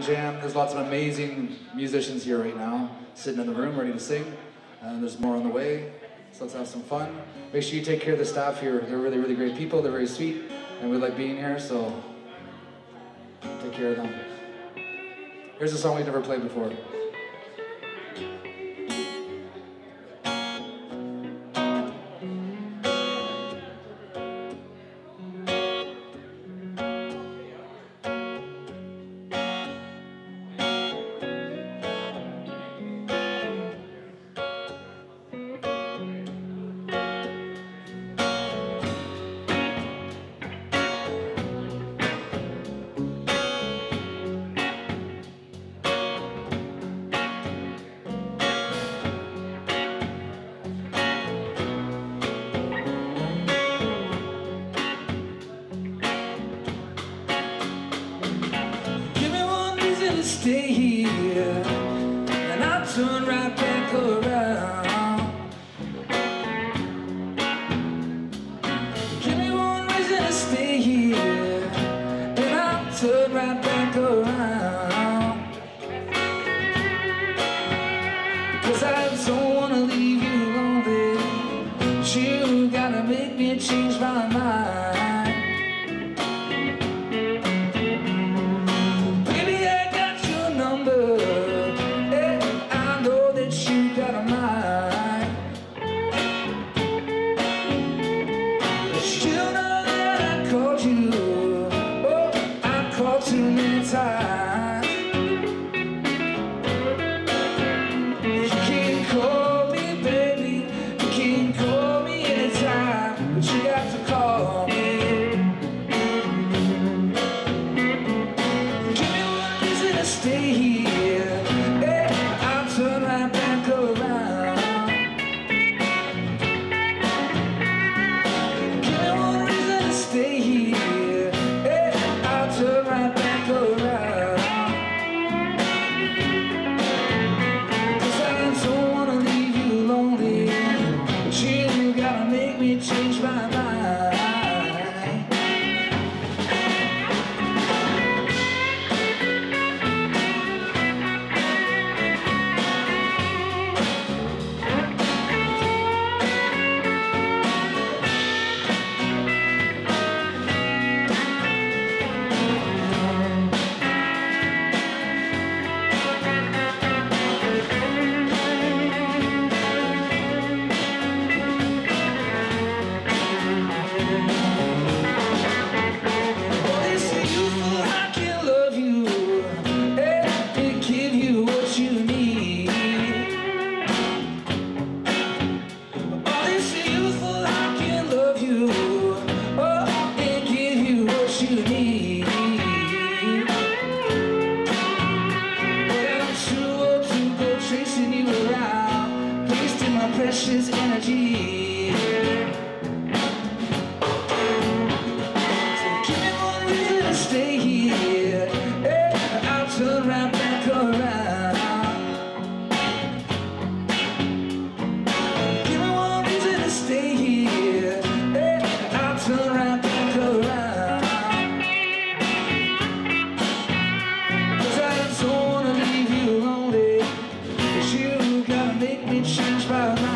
Jam. There's lots of amazing musicians here right now, sitting in the room ready to sing, and there's more on the way, so let's have some fun. Make sure you take care of the staff here. They're really, really great people. They're very sweet, and we like being here, so take care of them. Here's a song we've never played before. Stay here, and I'll turn right back around. Give me one reason to stay here, and I'll turn right back around. Cause I don't wanna leave you lonely, but you gotta make me change my mind. Precious energy. So give me one reason to stay here. Hey, I'll turn right back around. Give me one reason to stay here. Hey, I'll turn right back around. Cause I don't wanna leave you lonely, cause you gotta make me change my mind.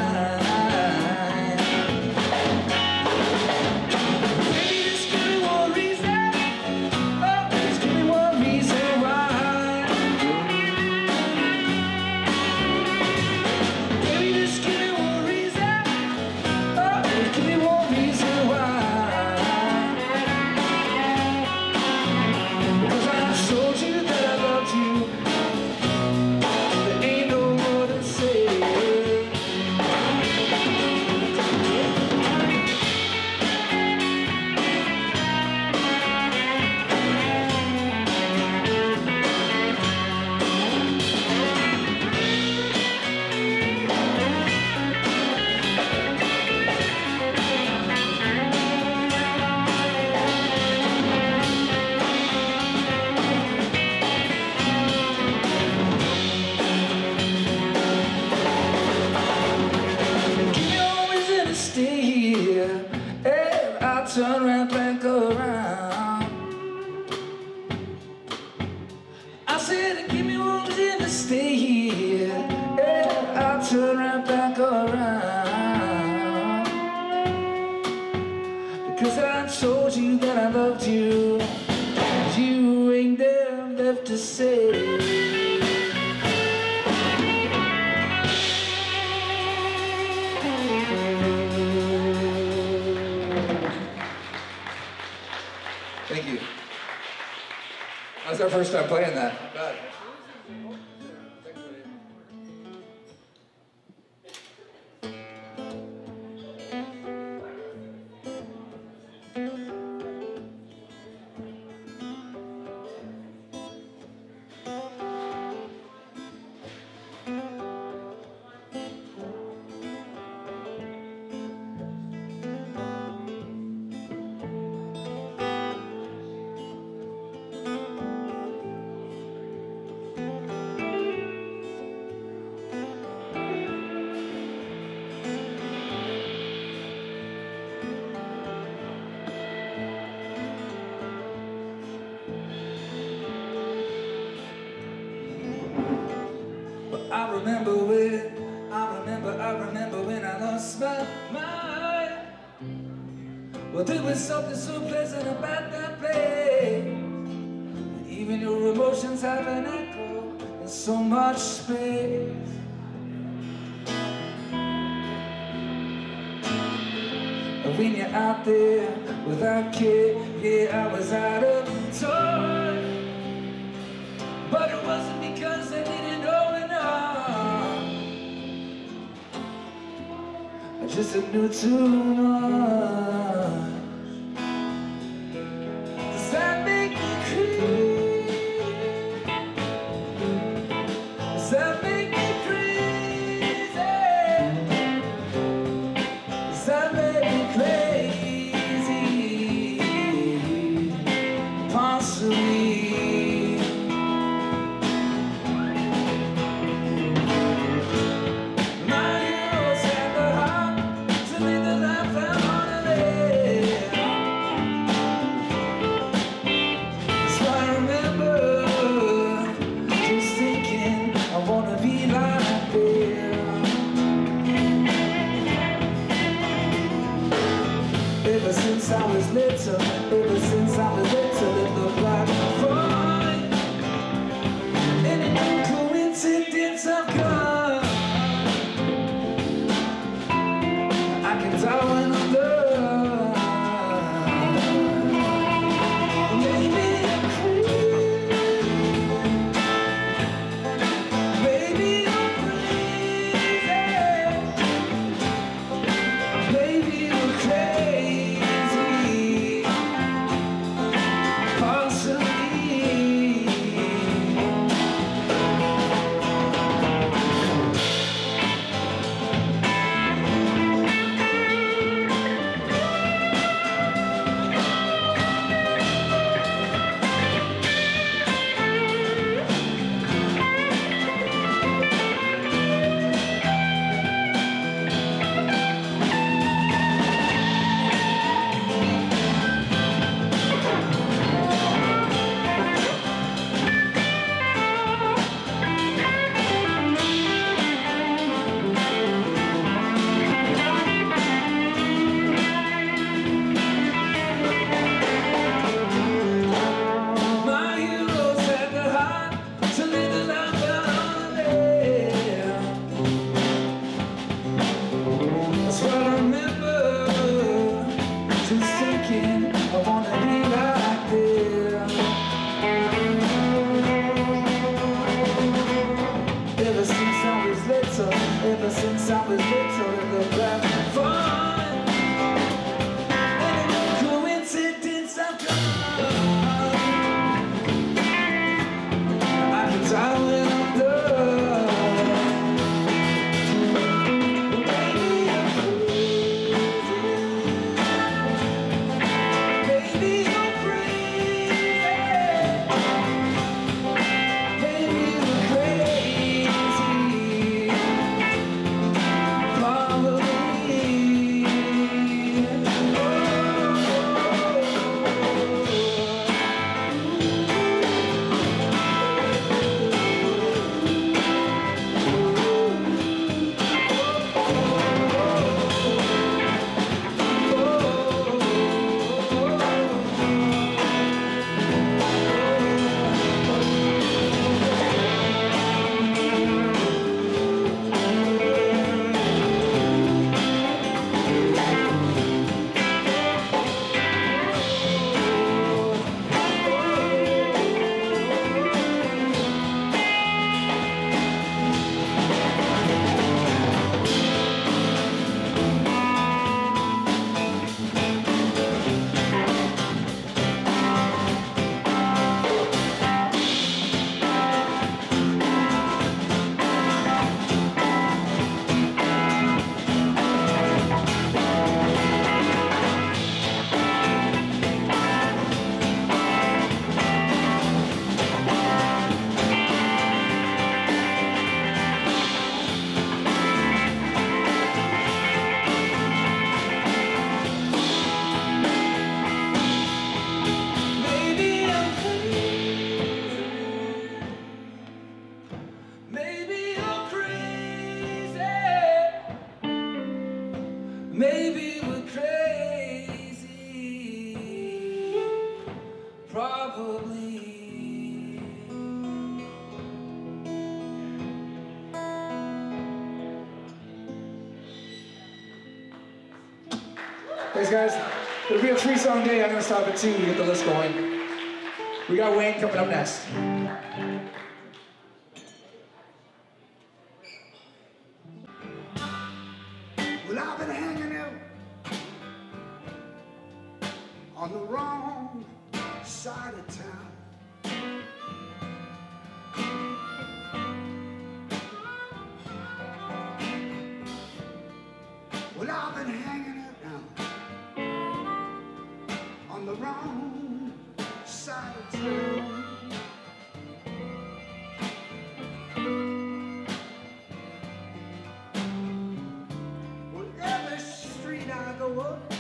said, give me one reason to stay here. Yeah, I'll turn right back around, because I told you that I loved you, and you ain't there left to say. That's our first time playing that. God. I remember when I lost my mind. Well, there was something so pleasant about that place, and even your emotions have an echo in so much space. And when you're out there without care, yeah, I was out of touch, but it wasn't because I didn't know enough. Just a new tune on. Does that make me crazy? Does that make me crazy? Does that make me crazy? Possibly. I wanna be Thanks, guys. It'll be a three-song day. I'm going to stop at two to get the list going. We got Wayne coming up next. Well, I've been hanging out on the wrong side of town. Well, I've been hanging out on the wrong side of town. Well, every street I go up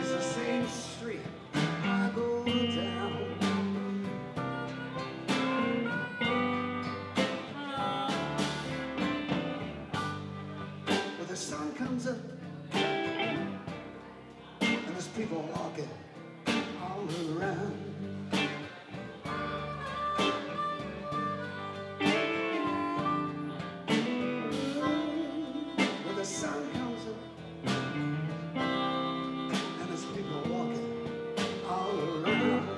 is the same street I go down. Well, the sun comes up, people walking all around. When the sun comes up and there's people walking all around.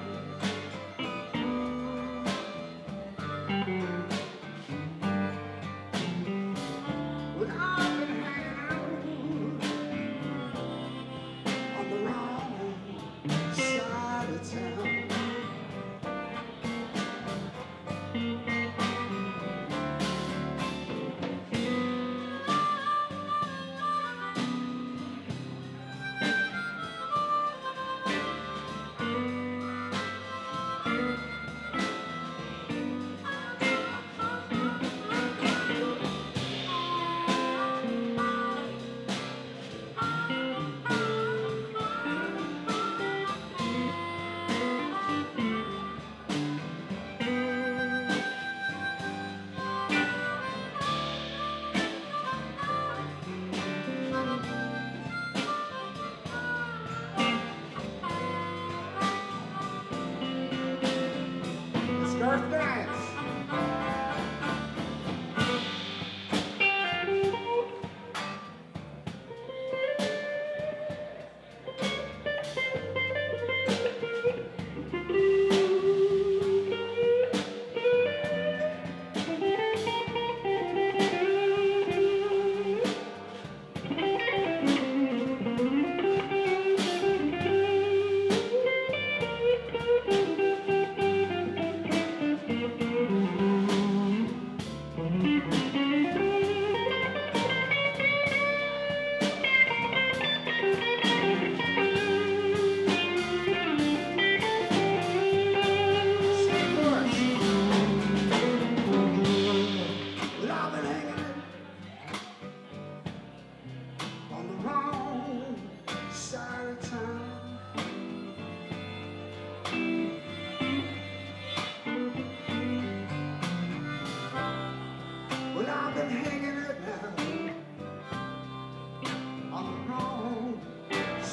When I've been hanging out on the road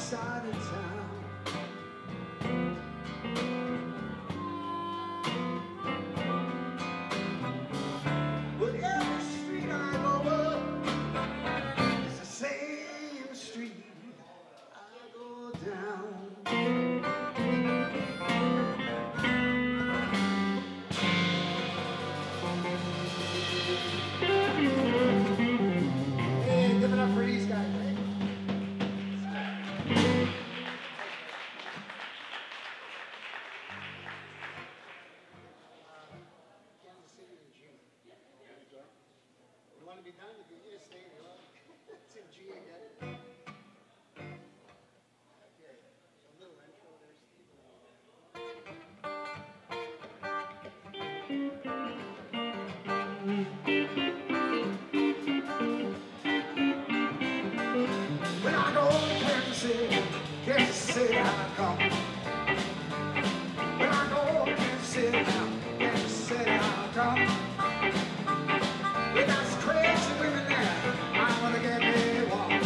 town. With those crazy women there, I wanna get me one.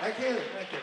Thank you. Thank you.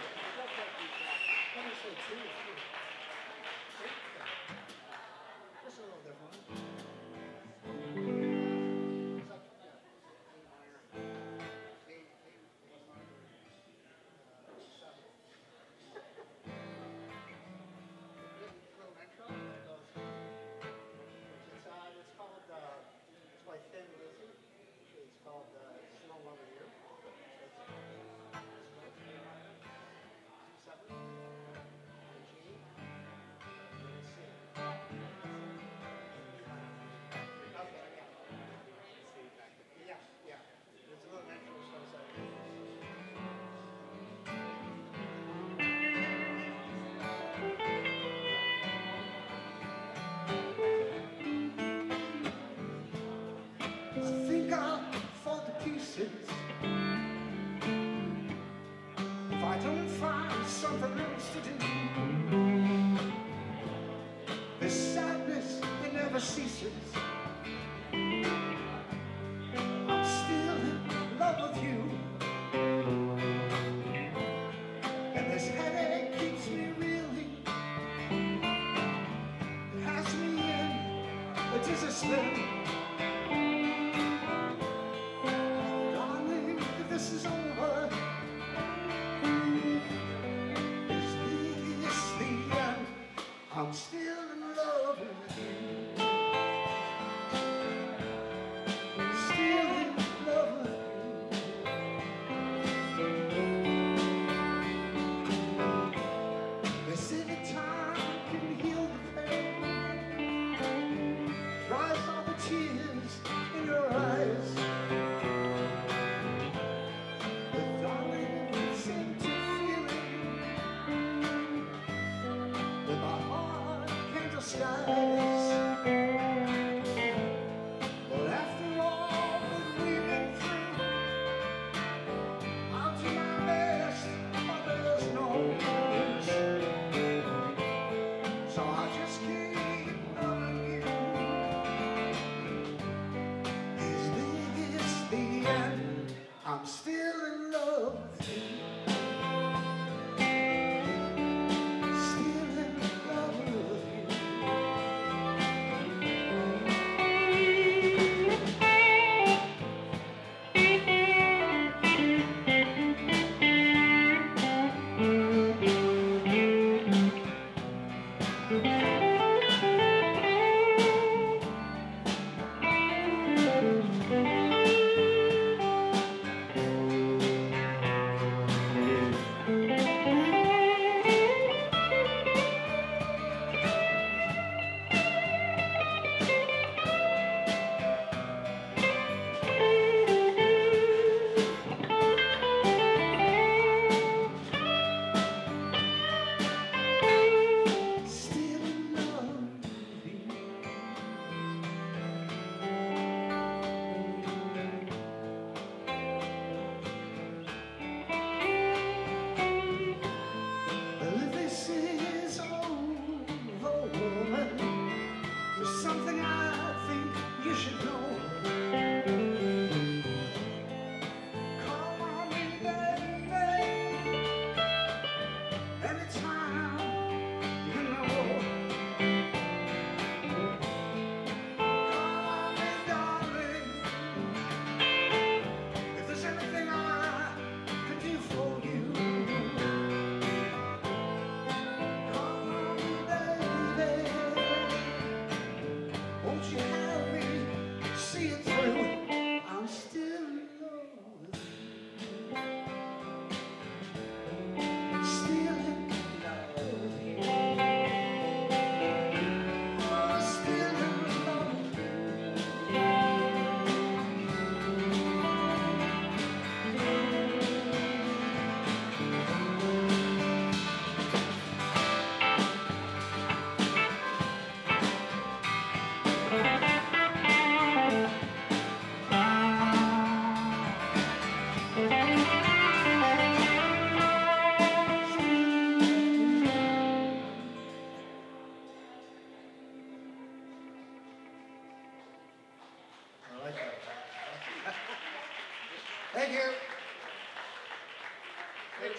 I'm still in love with you.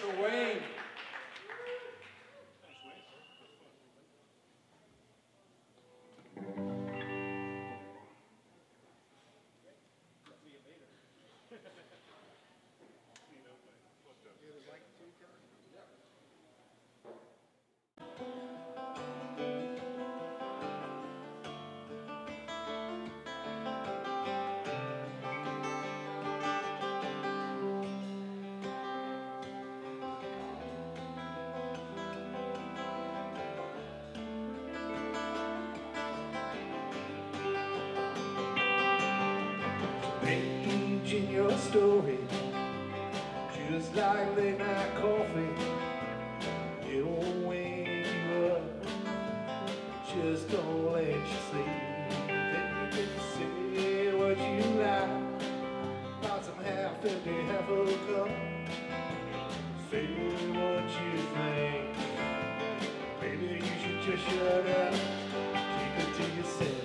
to Wayne. Story, just like they make coffee, you don't wake up, just don't let you sleep. Then you get to say what you like, about some half empty, half a cup. Say what you think. Maybe you should just shut up, keep it to yourself.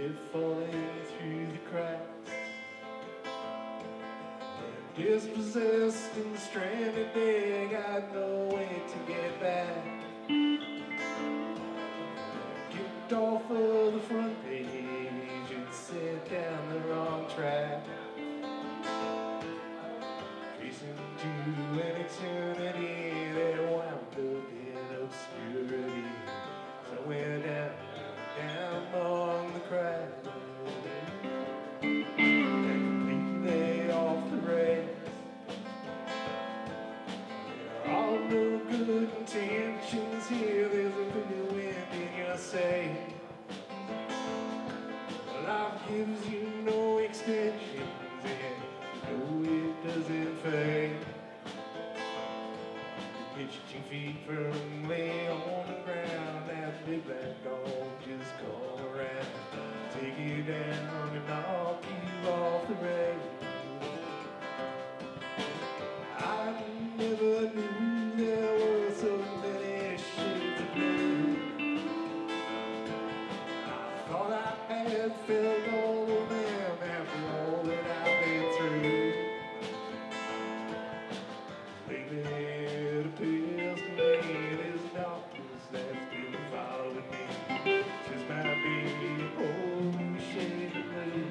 deer falling through the cracks. They're dispossessed and stranded, they got no way to get back. They're kicked off of the front page and set down the wrong track. Tracing to an eternity that wound up in obscurity. Somewhere down among the crowd. Completely off the rails. There are no good intentions here. There's a bit of wind in your sail. Life gives you no extensions, and no, it doesn't fade. You pitch 2 feet firmly on the ground. That big black dog just come around, take you down and knock you off the rails. I never knew there were so many shades of blue. I thought I had felt all of them after all that I've been through. Lately it appears to me there's darkness that's been following me. Just might be old shade of blue.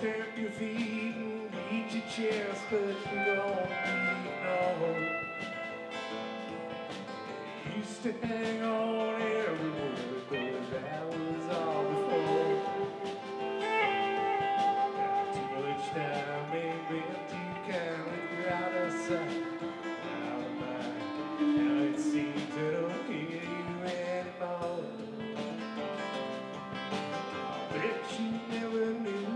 Stamp your feet and beat your chest, but you don't need no hope. You used to hang on every word, but that was all before. Now too much time ain't been too kind, you're out of sight, out of mind. Now it seems I don't hear you anymore. I bet you never knew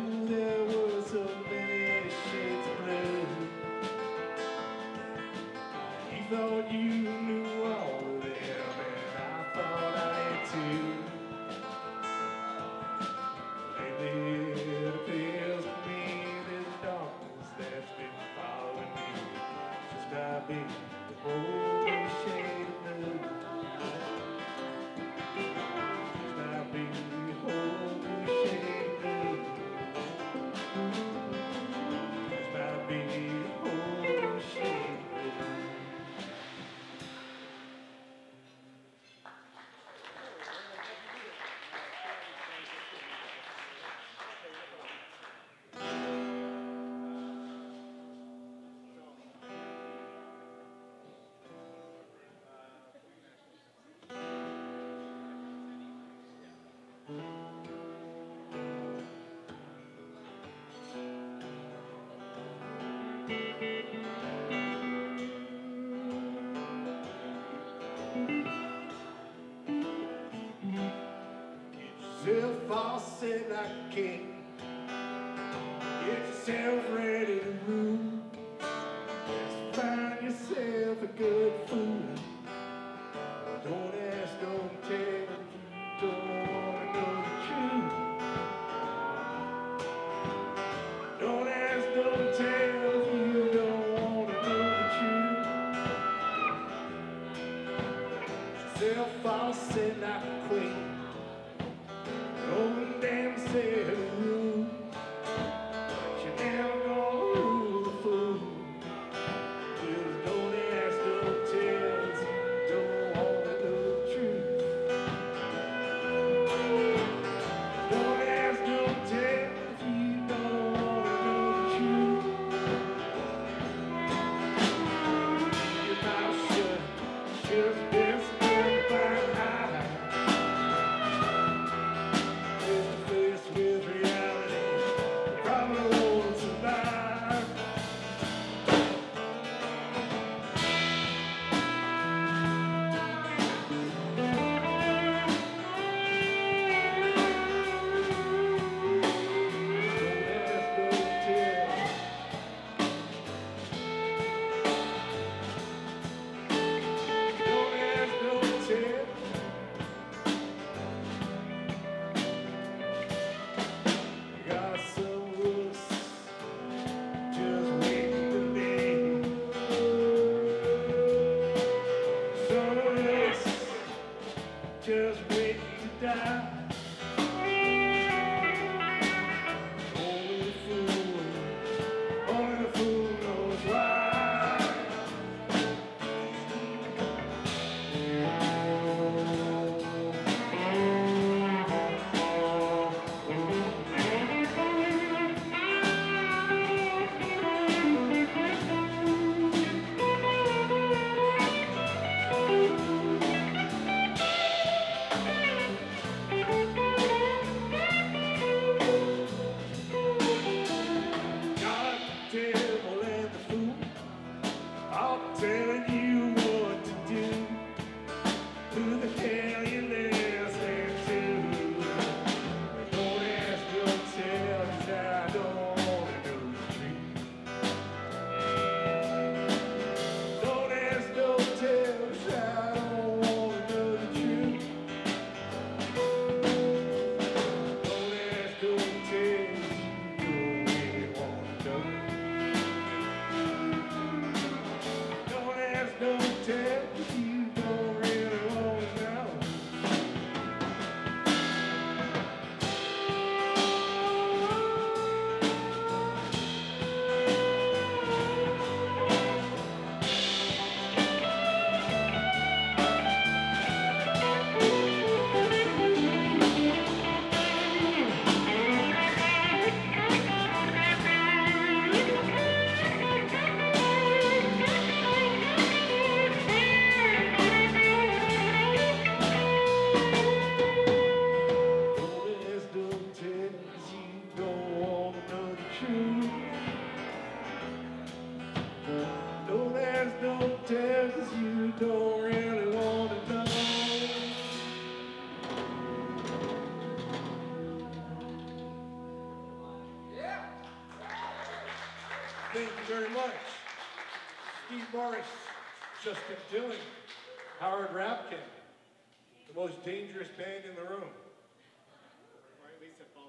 thought you knew all of them, and I thought I did too. Lately it appears to me there's darkness that's been following me. Just might be the old shade of blue. Just might be the old shade of blue. Just might be the old shade of blue. Get yourself all set like a king. Get yourself ready to rule. Just find yourself a good fool. Don't ask, don't tell, if you don't want to know the truth. Don't ask, don't tell, if you don't want to know the truth. Get yourself all set like a queen. Rule, but you're never gonna rule the fool. Just don't ask, don't Thank you very much. Steve Morris, Justin Dillon, Howard Rapkin, the most dangerous band in the room. Or at least it follows.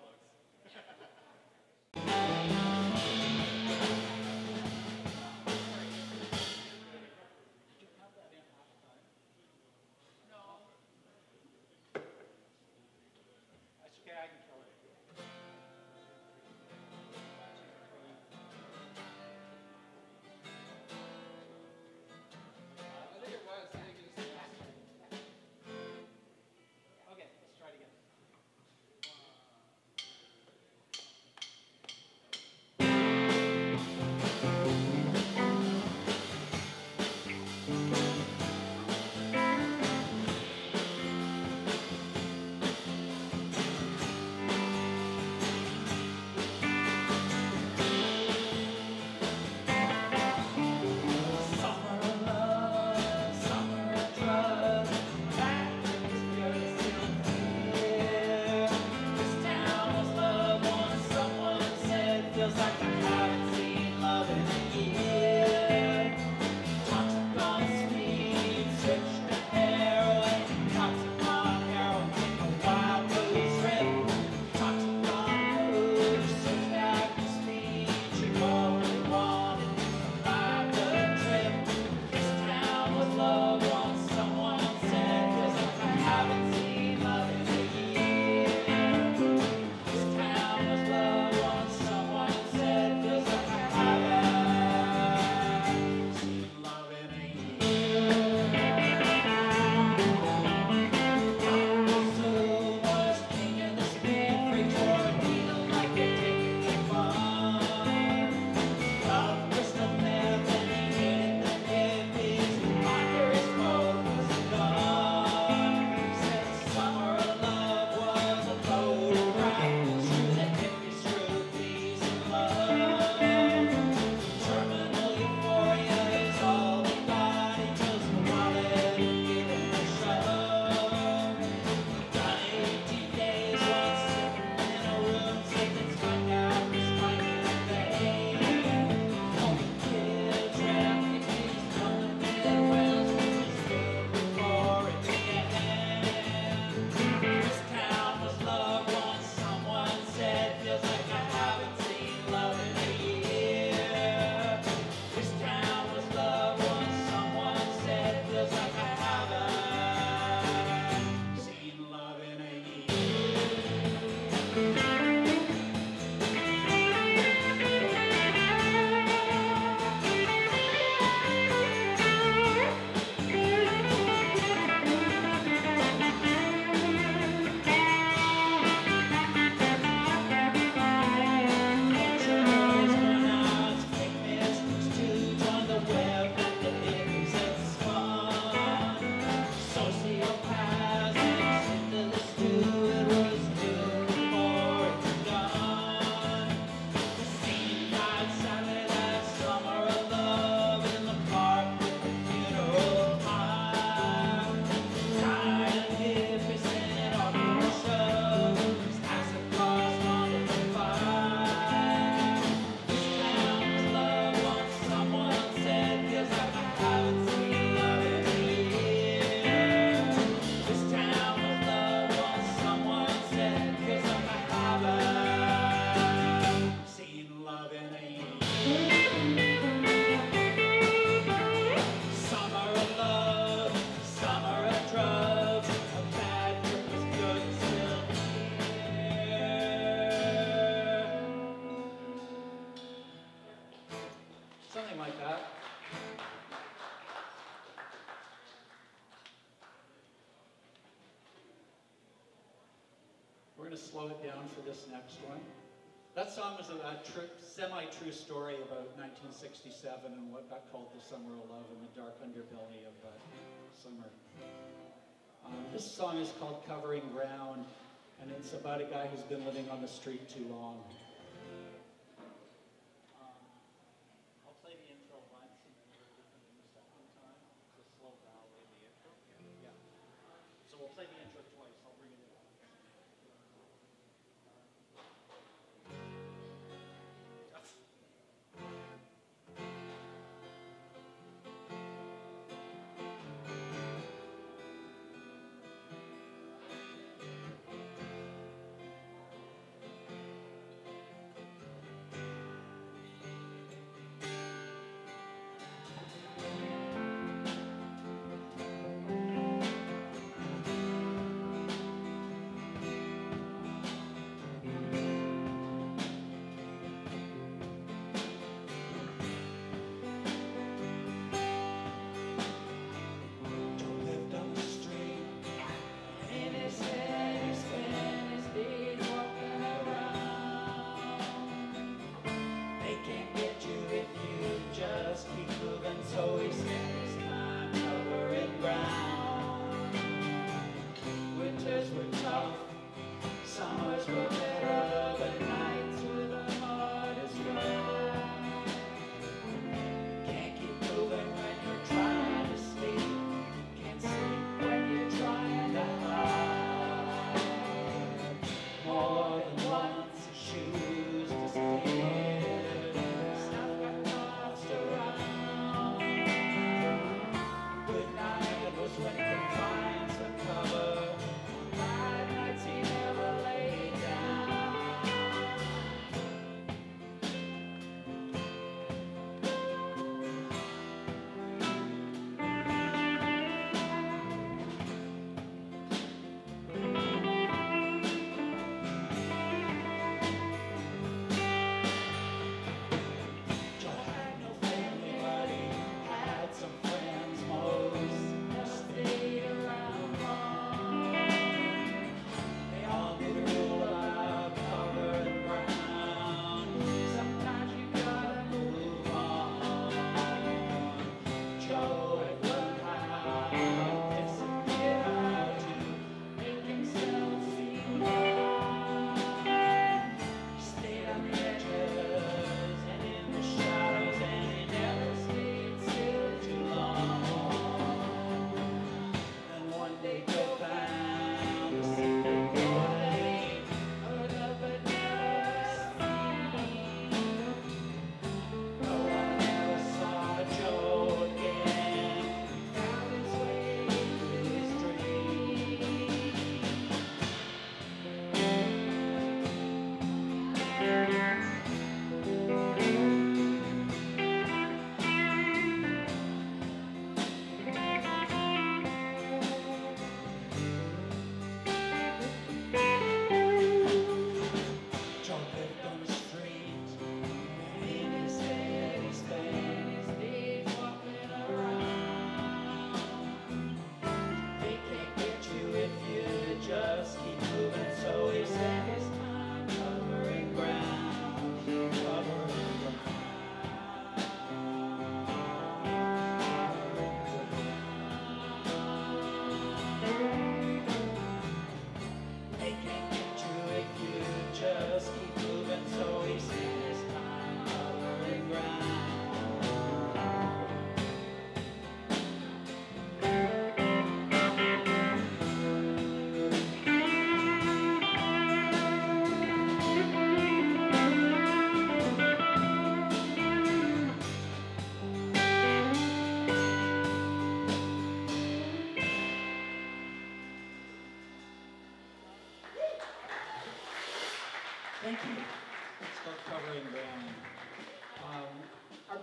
Slow it down for this next one. That song was a semi-true story about 1967 and what got called the Summer of Love and the dark underbelly of summer. This song is called Covering Ground, and it's about a guy who's been living on the street too long.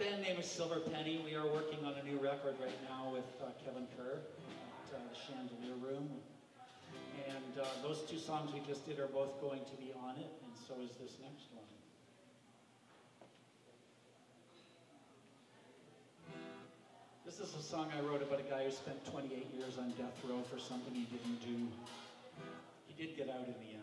band name is Silver Penny. We are working on a new record right now with Kevin Kerr at the Chandelier Room. And those two songs we just did are both going to be on it, and so is this next one. This is a song I wrote about a guy who spent 28 years on death row for something he didn't do. He did get out in the end.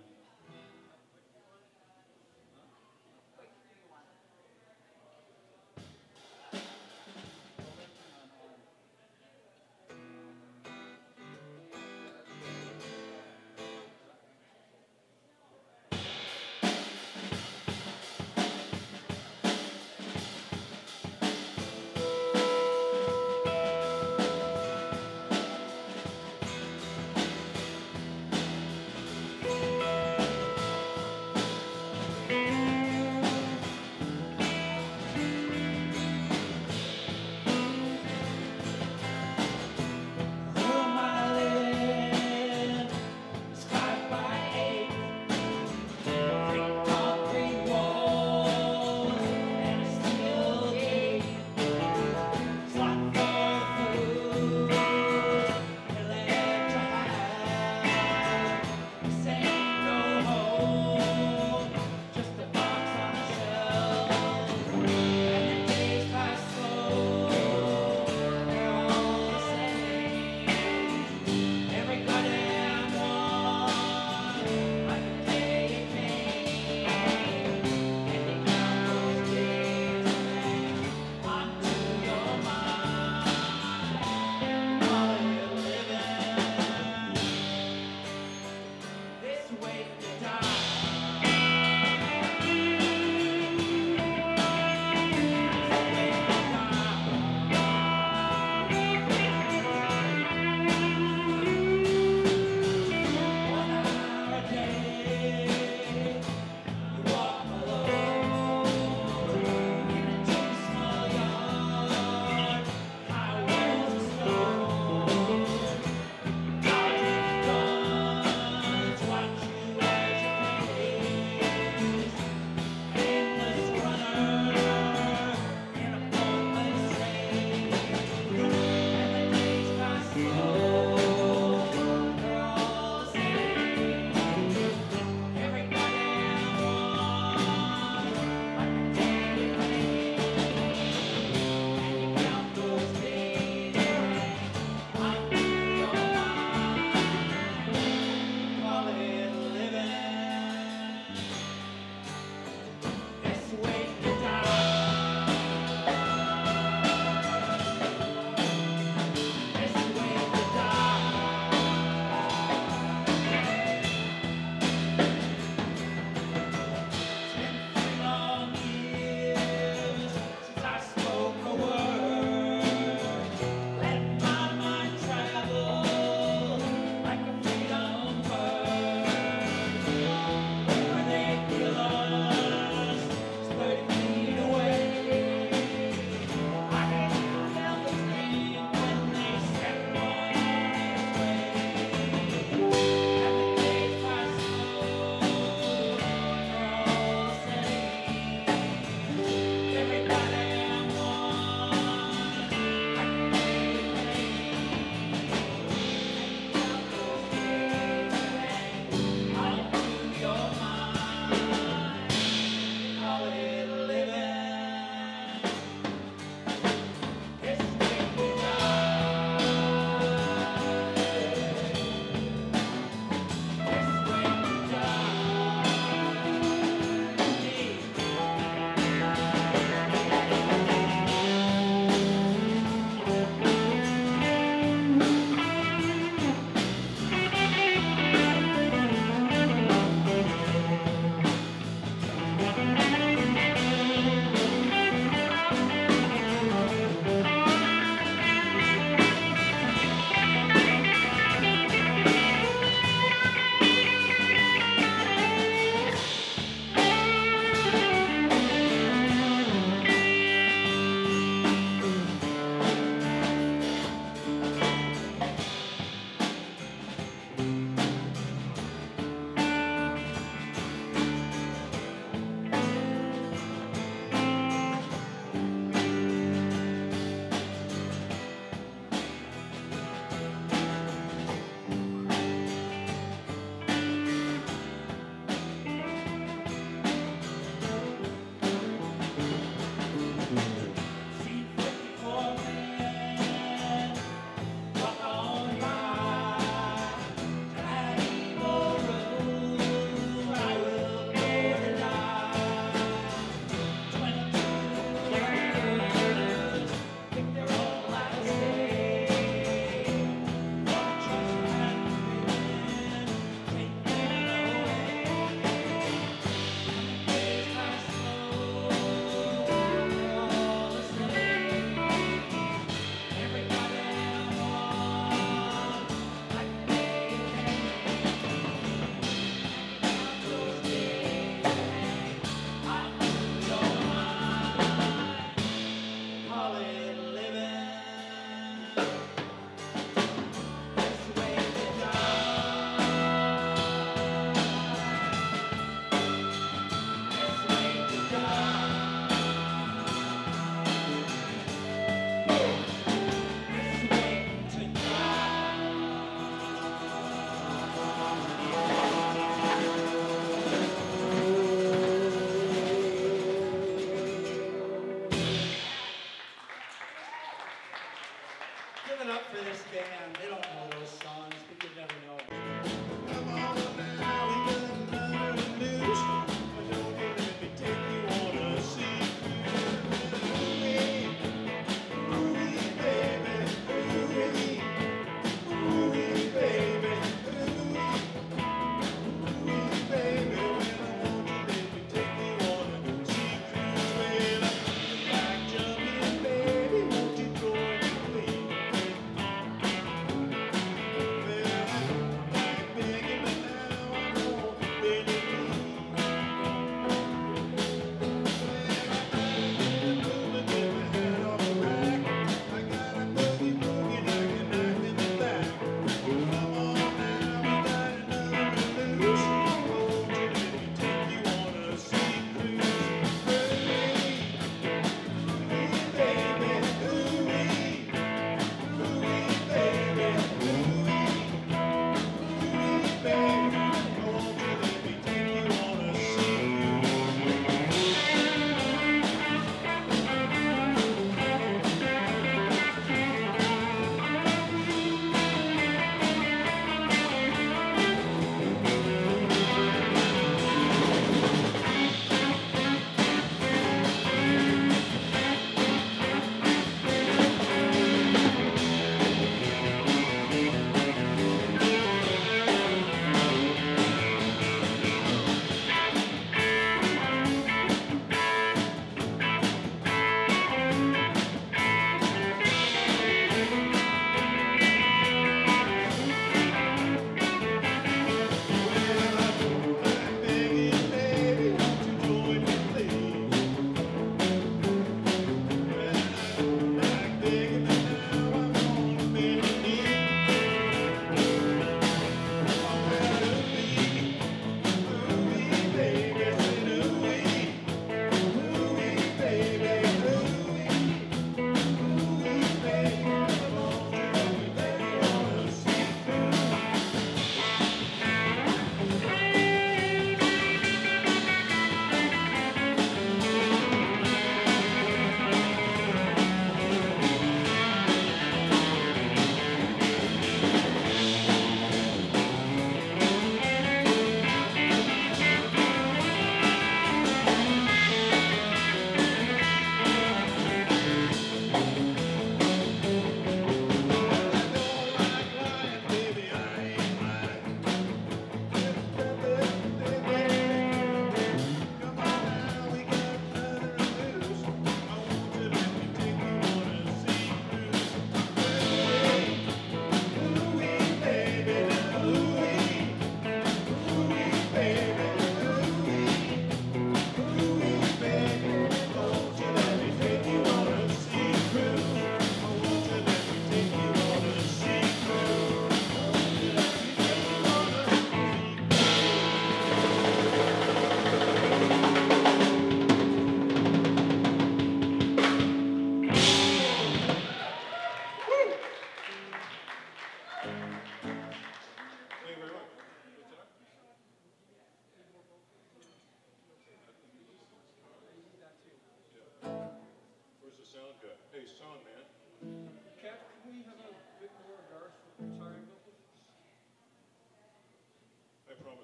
for this band. They don't know those songs. We could never know. Come on now, we got another news.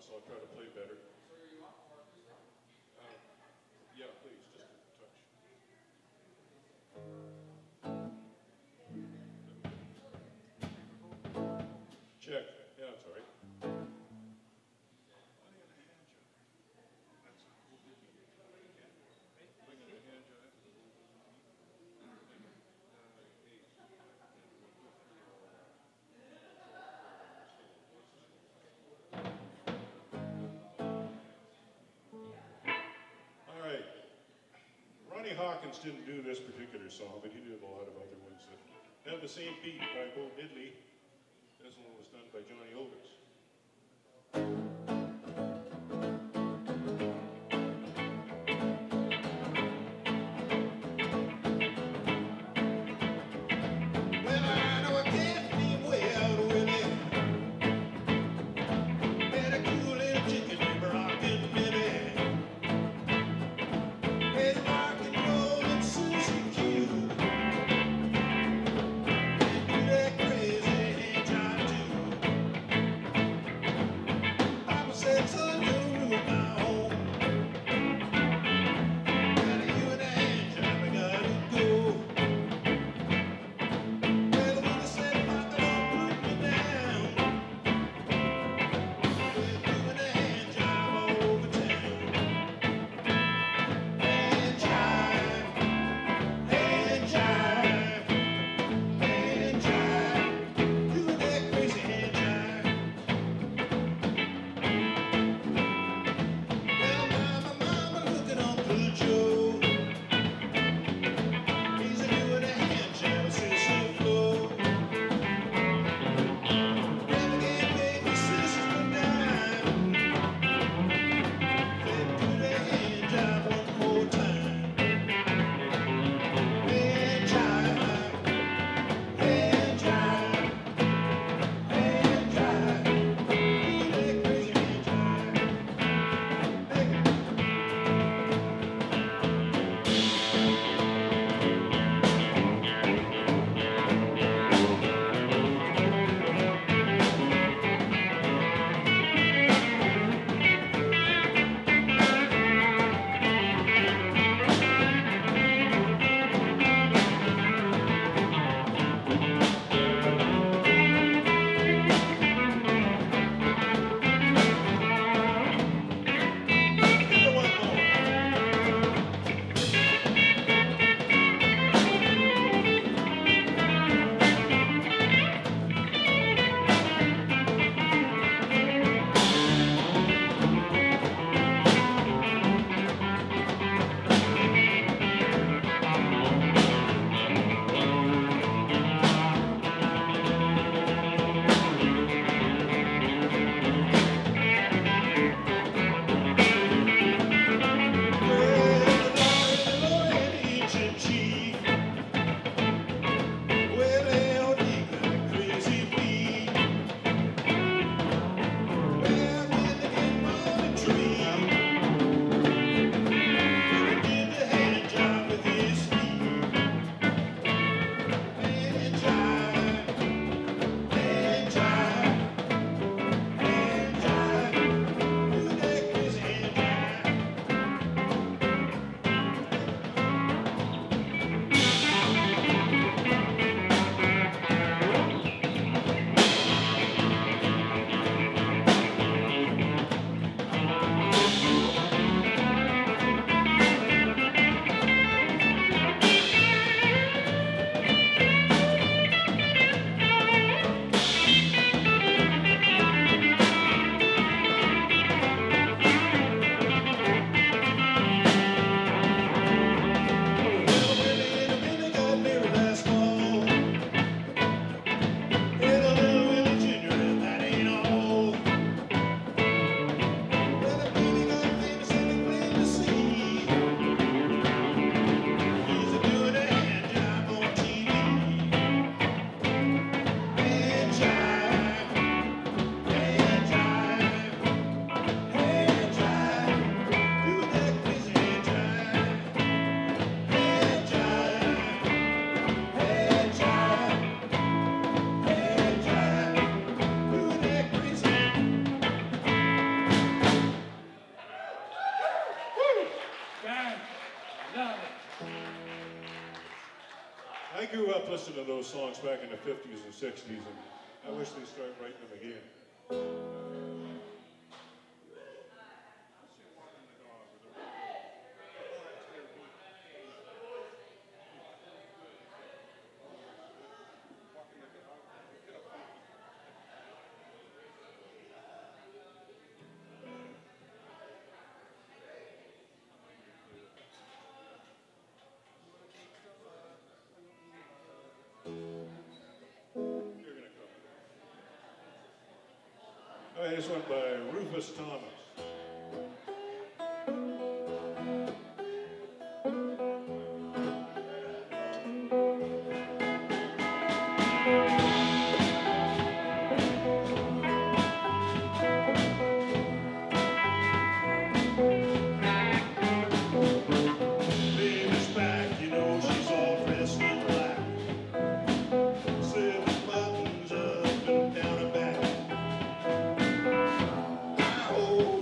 I'll try to play better. Yeah, please, just a touch. Check. Yeah, it's all right. Hawkins didn't do this particular song, but he did a lot of other ones that have the same beat by Bo Diddley. This one was done by Johnny Otis. I grew up listening to those songs back in the 50s and 60s, and I wish they'd start writing them again. This one by Rufus Thomas. Oh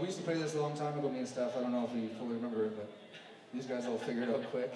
We used to play this a long time ago, me and Steph. I don't know if we fully remember it, but these guys all figure it out quick.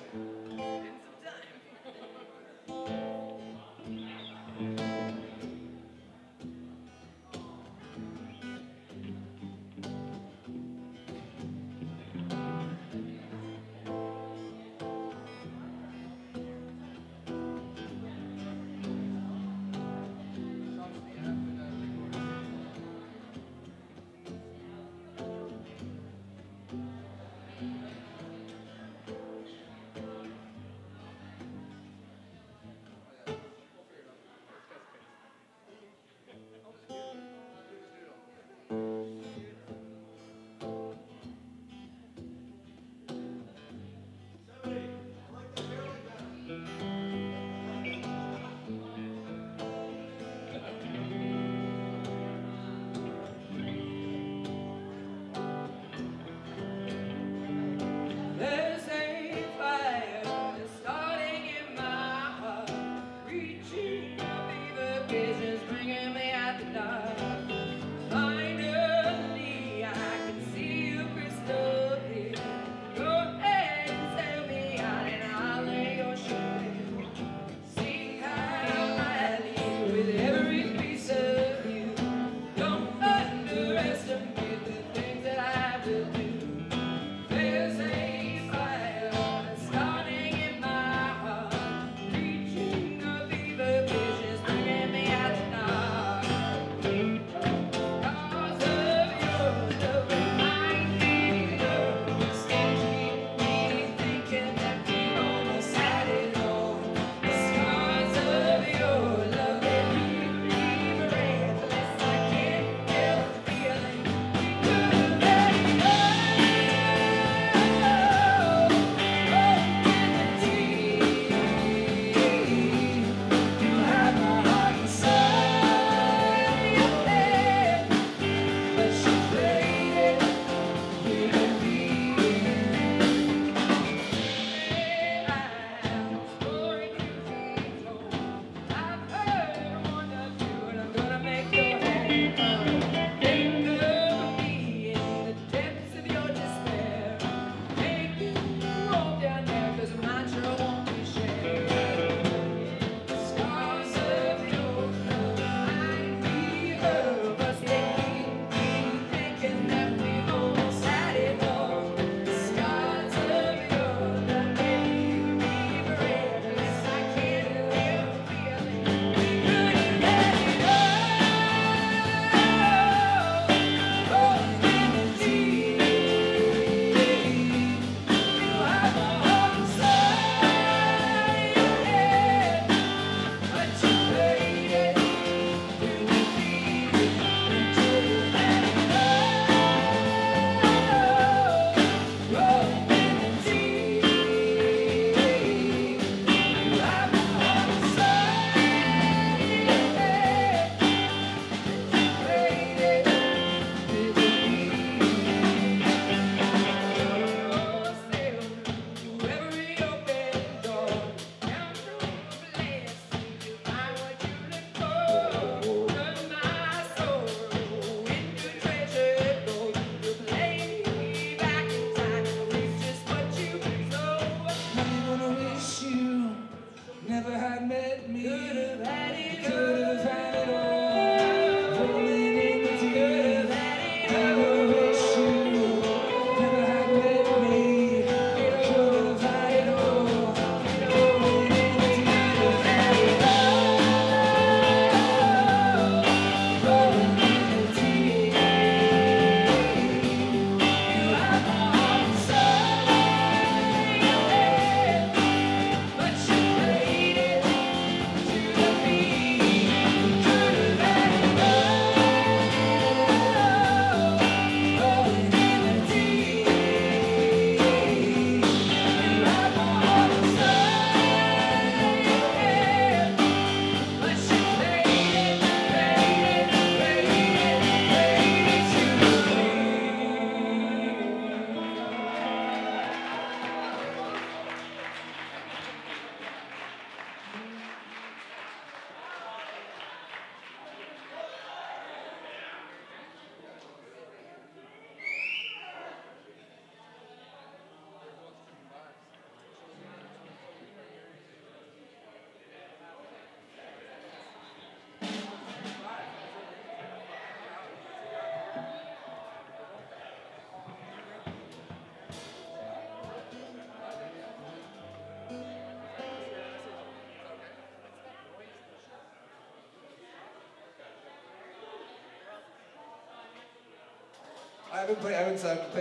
I haven't played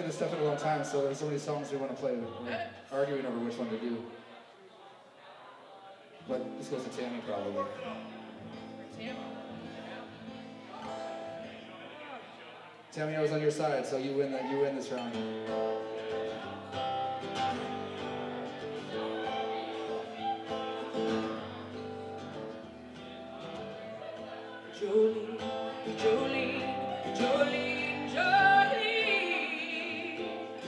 this stuff in a long time, so there's so many songs we want to play. We're arguing over which one to do. But this goes to Tammy, probably. For Tammy. Tammy, I was on your side, so you win that. You win this round. Jolene, Jolene, Jolene, Jolene,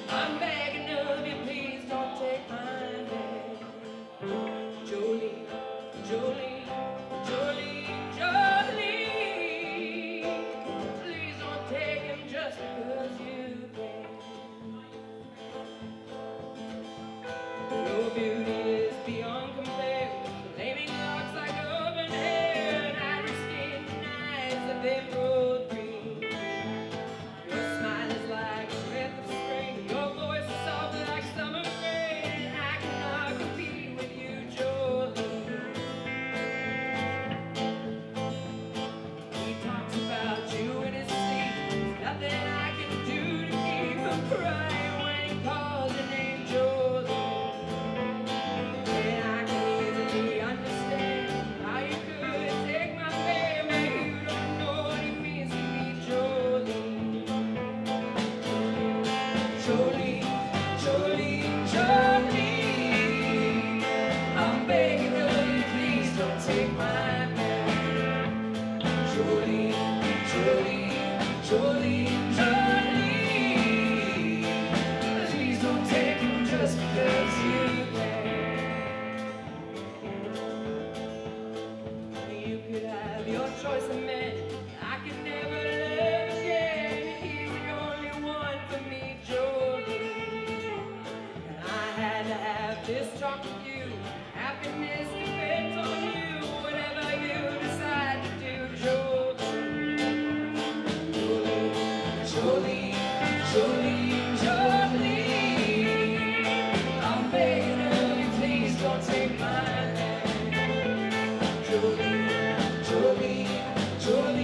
I'm begging of you, please don't take my name. Jolene, Jolene, Jolene, Jolene, please don't take him just because you can. Your beauty is beyond compare, flaming locks like open hair, and iris skin and eyes of emerald green. Your smile is like a breath of spring, your voice is soft like summer rain, and I cannot compete with you, Jolene. He talks about you in his sleep. There's nothing I can do to keep from crying when he calls your name, Jolene. And I can easily understand how you could take my fame, and you don't know what it means to me, Jolene. Jolene, Jolene, Jolene, I'm begging of you, please don't take my man. Jolene, Jolene, Jolene, Jolene, please don't take him just because you can. You could have your choice of men, I could never love again. He's the only one for me, Jolene. And I had to have this talk with you. Happiness depends on you. Whatever you decide to do, Jolene. Jolene, Jolene, Jolene, I'm begging of you, please don't take my name. Jolene, Jolene, Jolene.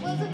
Thank you.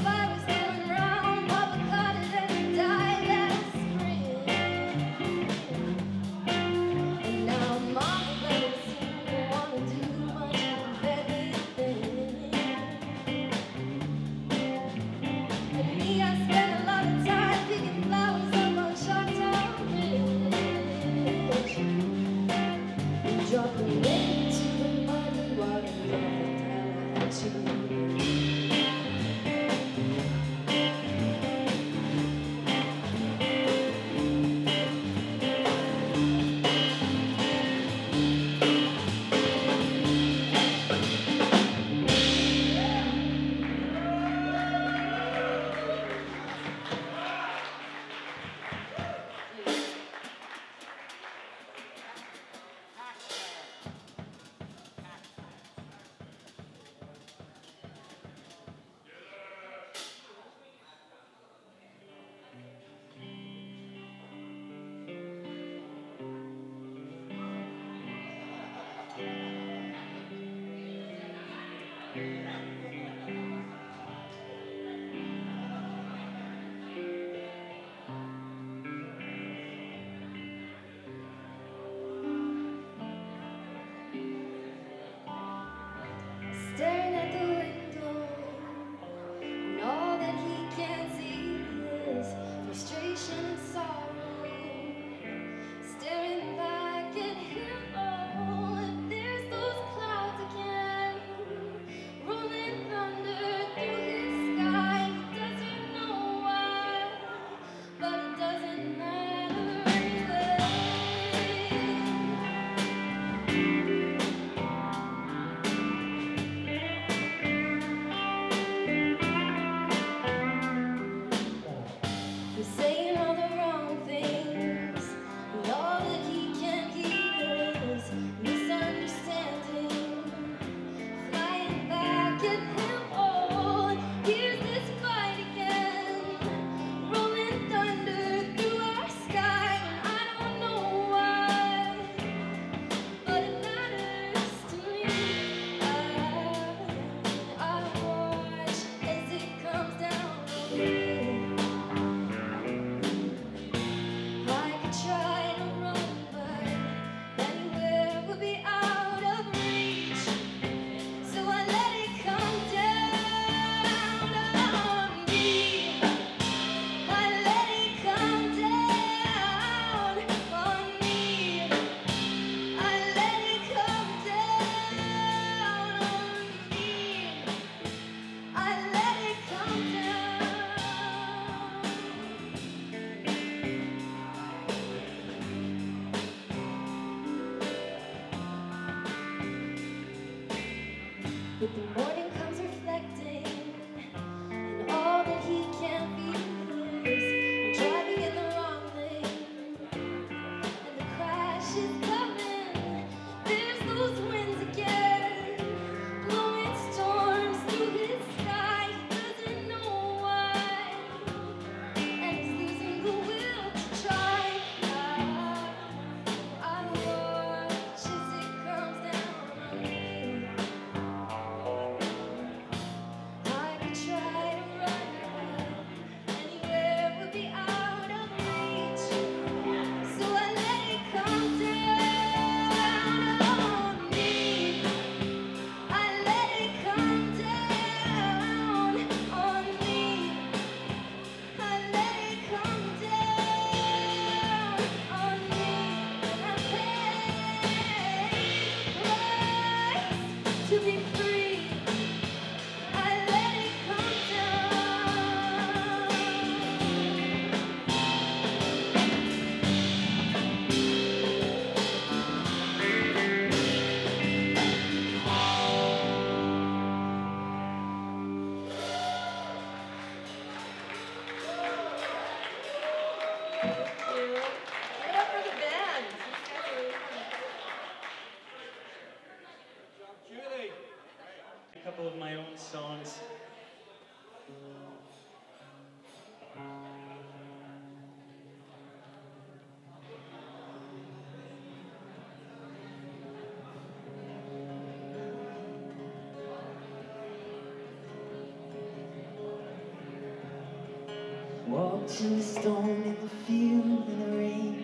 Walked to the stone in the field in the rain.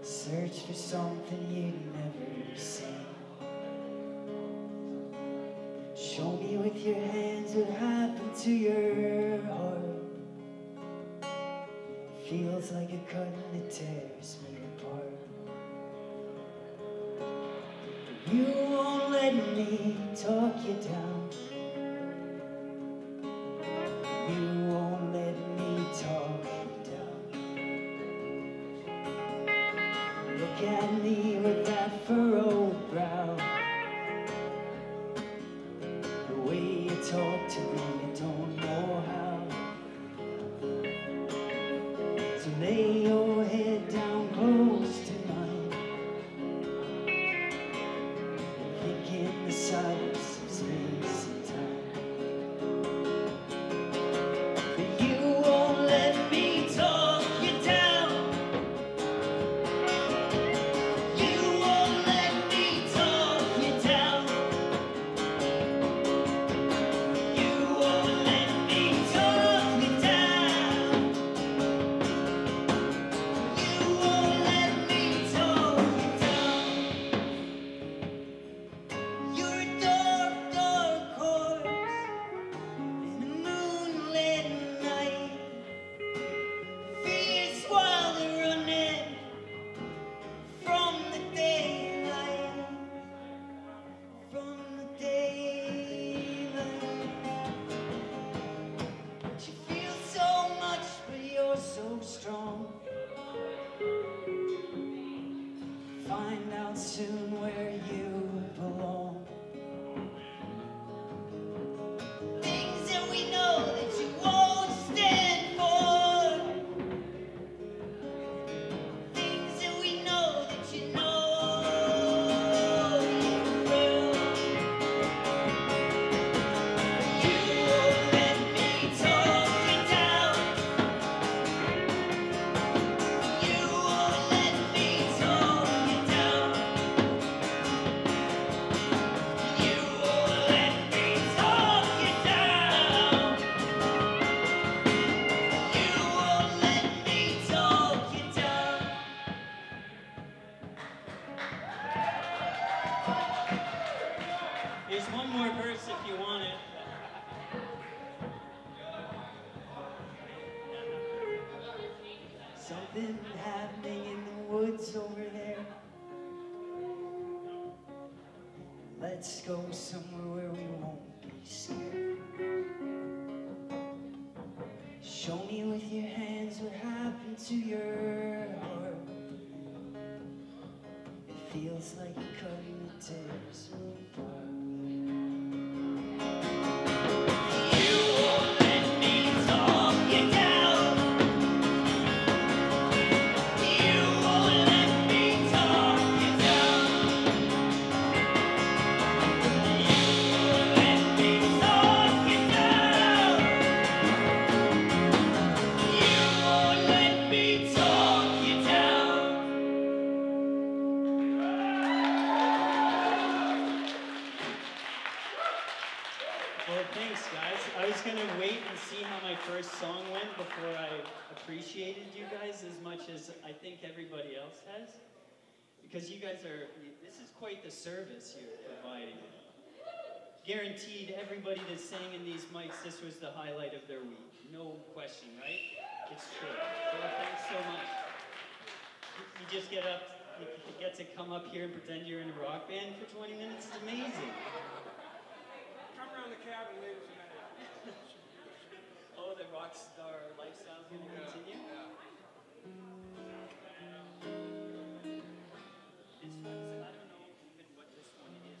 Searched for something you'd never seen. Show me with your hands what happened to your heart. Feels like a cutting that tears me apart. But you won't let me talk you down. You won't let me talk you down. Look at me with that furrowed brow. The way you talk to me, you don't know how. So lay your head down close to mine. And think in the silence of space and time. Find out soon where you belong. Things that we know that you won't stand for. Things that we know that you know you will. You won't let me talk you down. You won't let There's one more verse if you want it. Something happening in the woods over there. Let's go somewhere where we won't be scared. Show me with your hands what happened to your heart. It feels like you're cutting the tears apart. Well, thanks, guys. I was going to wait and see how my first song went before I appreciated you guys as much as I think everybody else has. Because you guys are, this is quite the service you're providing. Guaranteed everybody that sang in these mics, this was the highlight of their week. No question, right? It's true. Well, thanks so much. You just get up, you get to come up here and pretend you're in a rock band for 20 minutes. It's amazing. The cabin, ladies and gentlemen. Oh, the rock star lifestyle is going to continue? Yeah. It's fun, so I don't know even what this one is.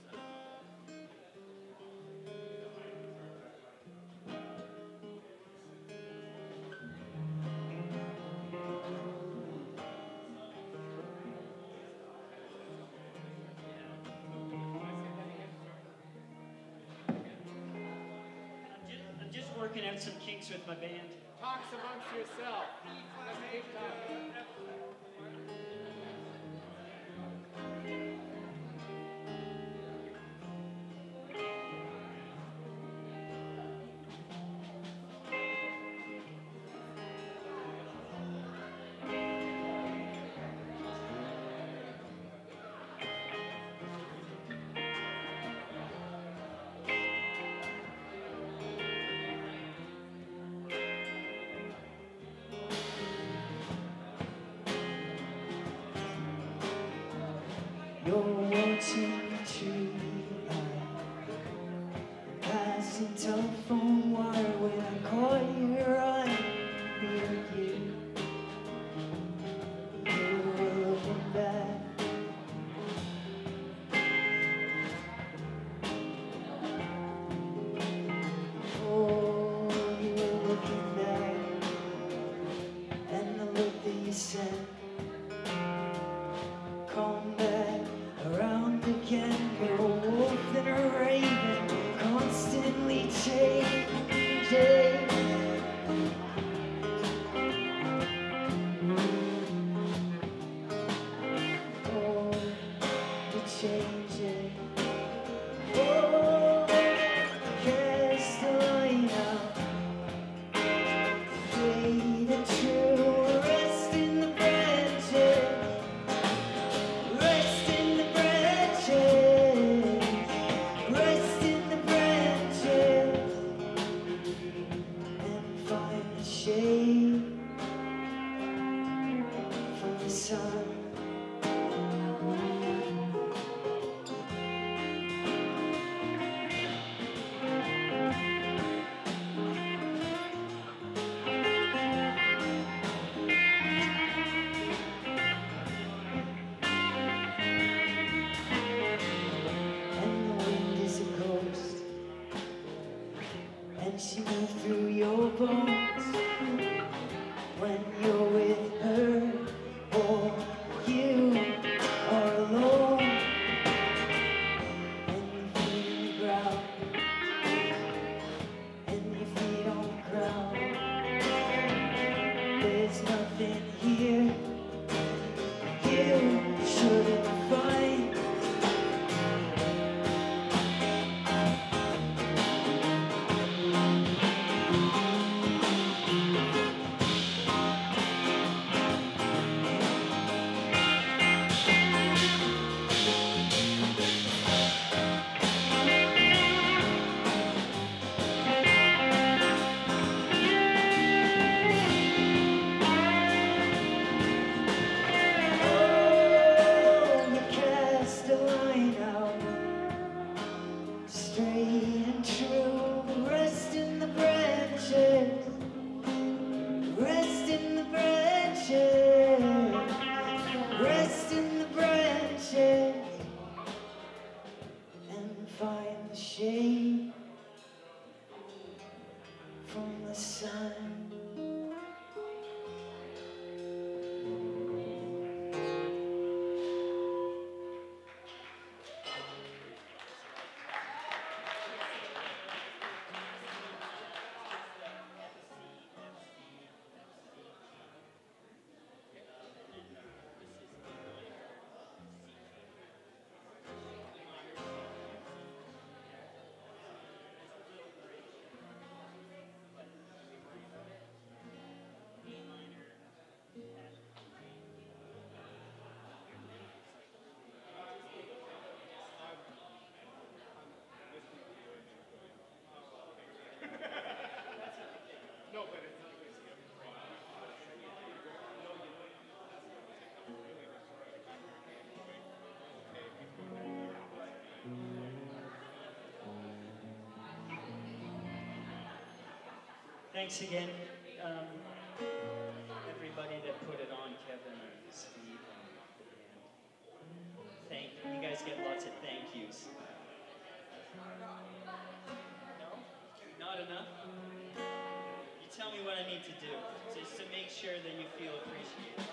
Working out some kinks with my band. Talks amongst yourself. That's eight times. don't want to treat you like passing telephone wire when I call you right here. You were looking back. Oh, you were looking back, and the look that you said. Come back around again. You're a wolf and a raven, constantly changing. Oh, you're changing. Oh, Castellina, fade and true. Shade from the sun. And the wind is a ghost, and she moved through your bones. When you're with her, or you are alone, and your feet growl, and your feet don't growl. There's nothing here you shouldn't find. Shade from the sun. Thanks again, everybody that put it on, Kevin and Steve. And thank you. You guys get lots of thank yous. No? Not enough? You tell me what I need to do, just to make sure that you feel appreciated.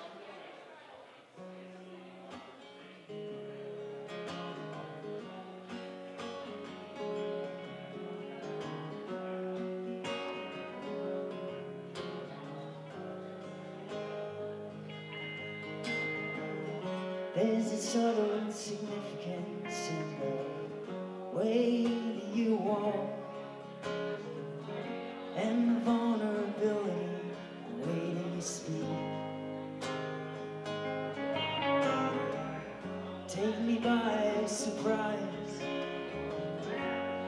There's a subtle insignificance in the way that you walk, and the vulnerability in the way that you speak. Take me by surprise.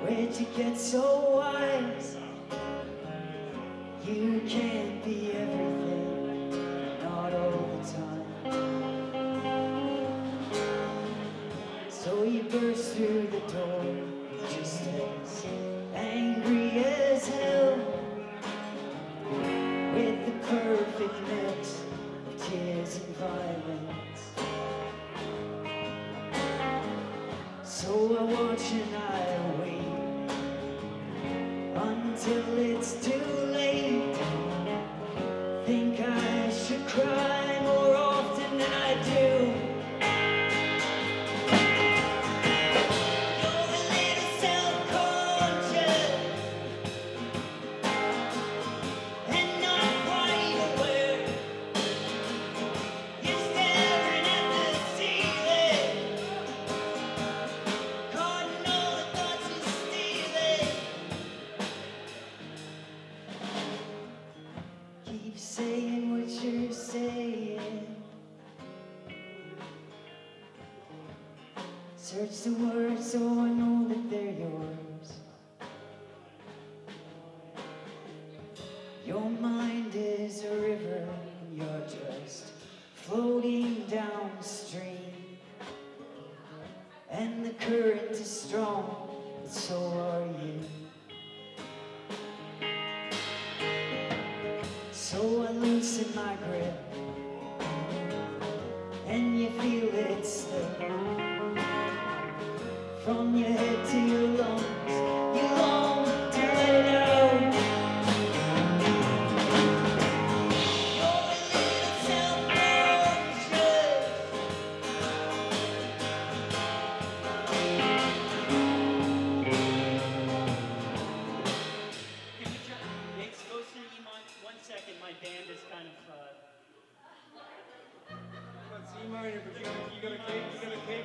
Where'd you get so wise? You can't be everything, not all the time. he bursts through the door, just as angry as hell, with the perfect mix of tears and violence. So I watch and I wait until it's too late. Think I should cry more often than I do. Search the words so I know that they're yours. Your mind is a river and you're just floating downstream, and the current is strong, and so are you. So I loosen my grip and you feel it slip from your head to your lungs. You long to let it out. You're a little self-conscious. Nick's goes through you one second. My band is kind of... What's E minor, but you got a cape for one.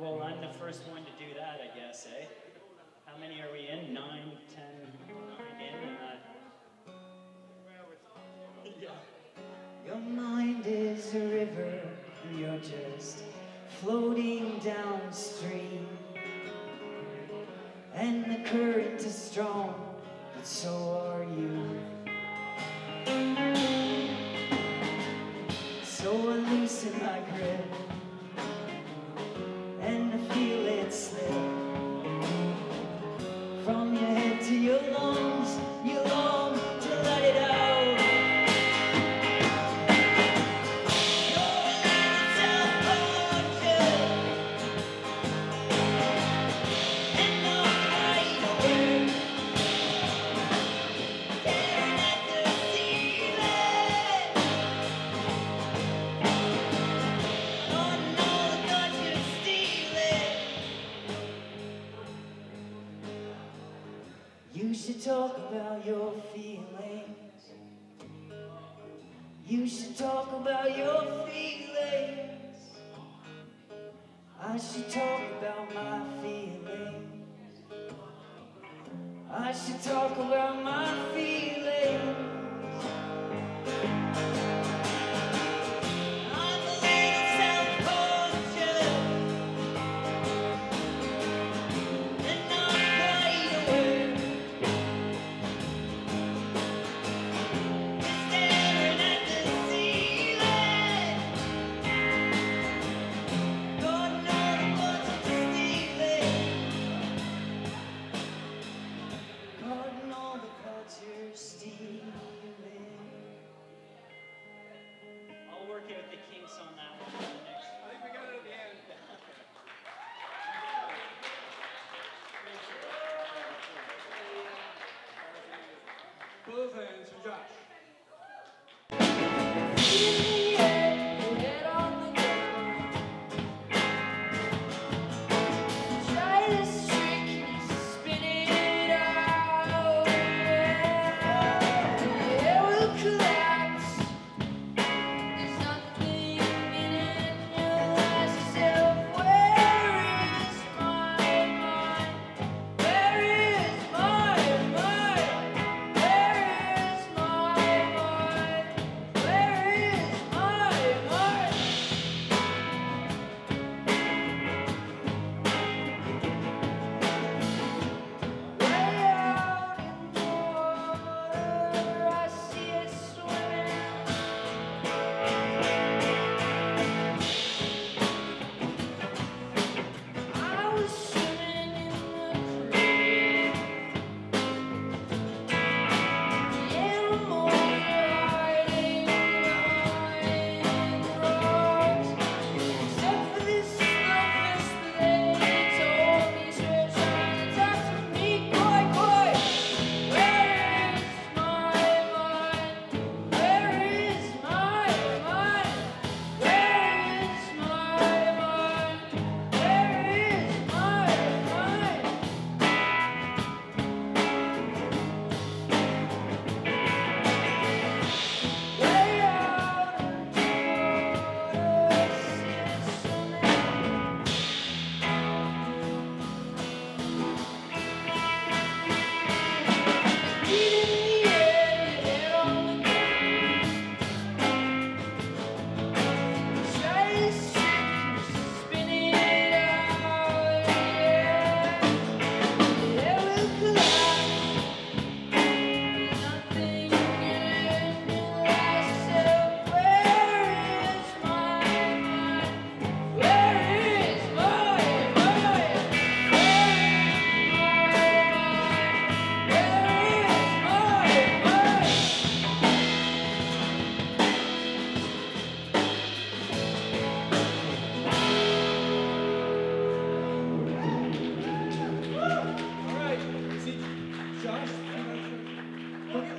Well, I'm the first one to do that, I guess, eh? How many are we in? 9, 10, 9 in? Yeah. Your mind is a river, you're just floating downstream, and the current is strong, but so are you. So I loosen my grip, and I feel it slip. From your head to your lungs, you long to let it out. You're a little self-conscious, and not quite aware, staring at the ceiling, not all the guts you're stealing. You should talk about your feelings. You should talk about your feelings. I should talk about my feelings. I should talk about my feelings. I'm a little self-conscious, and not quite aware. Staring at the ceiling, God knows what I'm stealing. God knows what you're stealing. I'll work out the kinks on that one for the next one. I think we got it at the end. Both hands for Josh. There's nothing in it, you ask yourself where.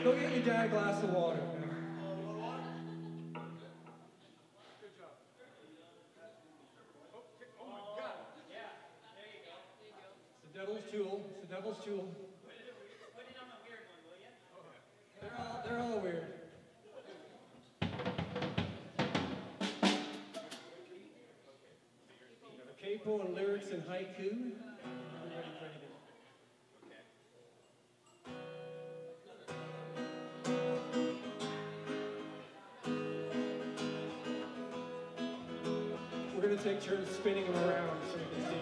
Go get your dad a glass of water. Devil's tool. It's the devil's tool. Put it on a weird one, will you? Okay. They're all weird. Capo and lyrics and haiku. We're going to take turns spinning them around so you can see.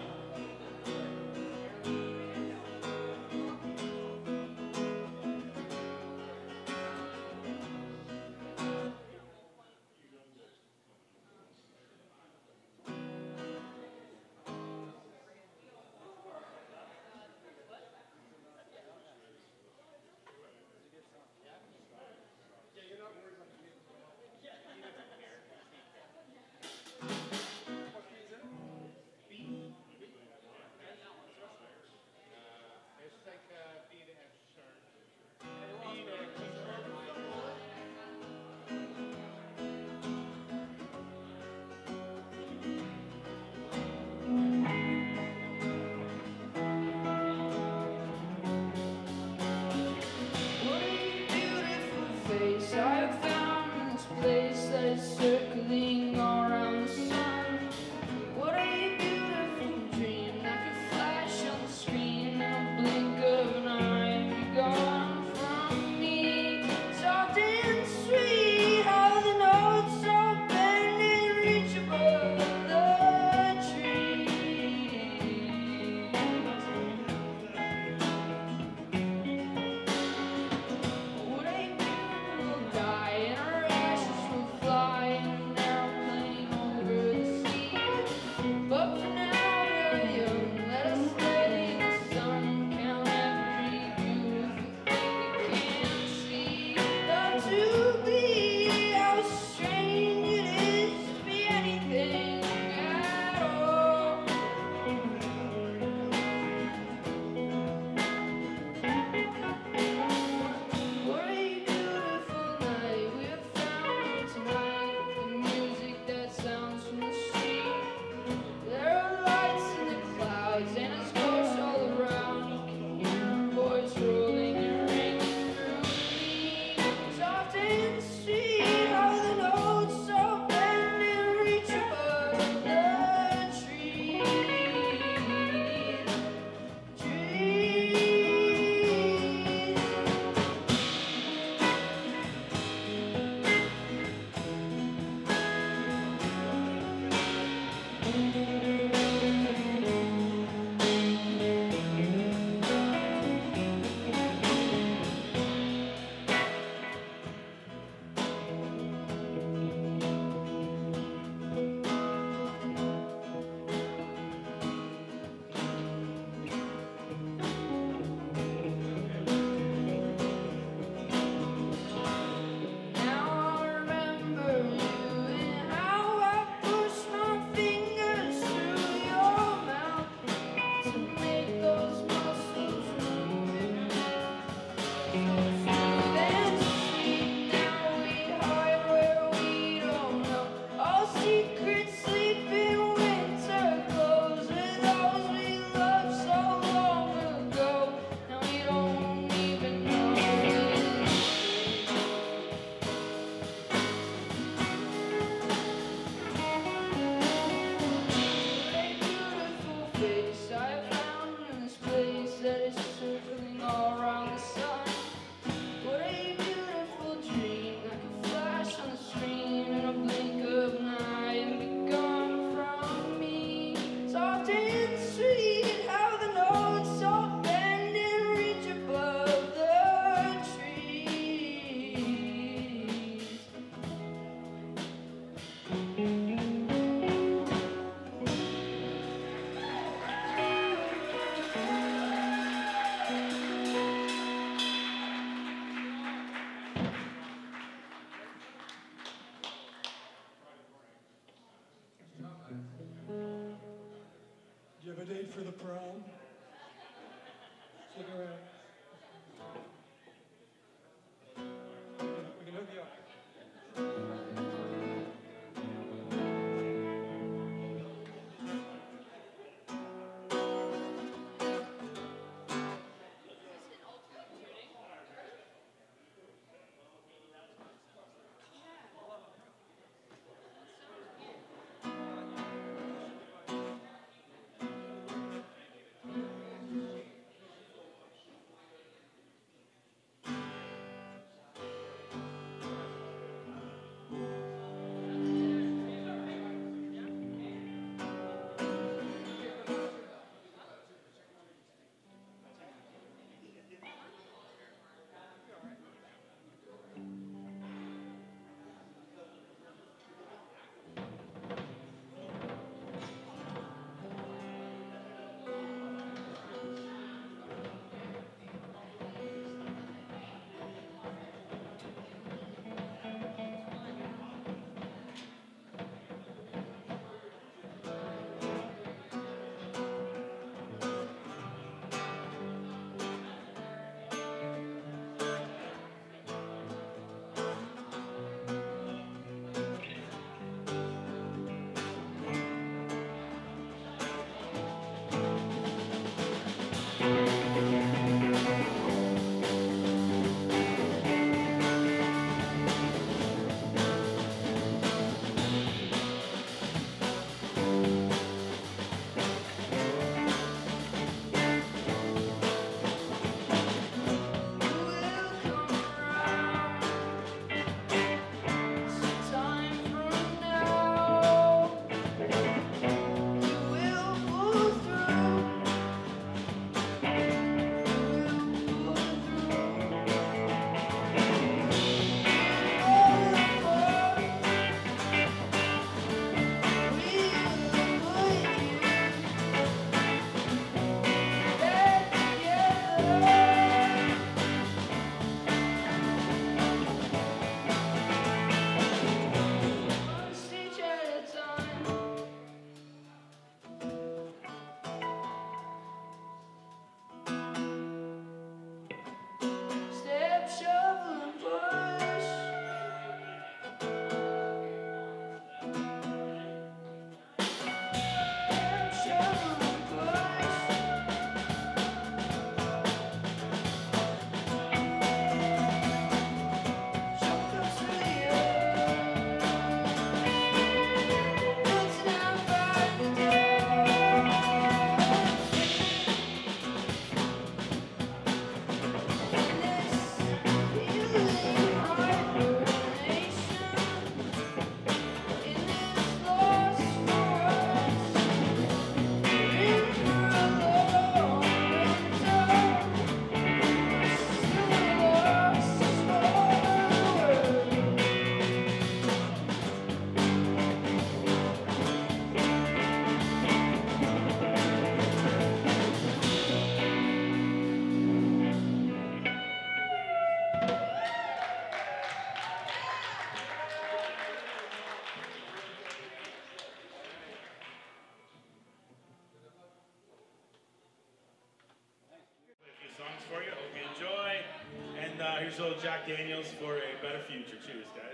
here's a little Jack Daniels for a better future. Cheers, guys.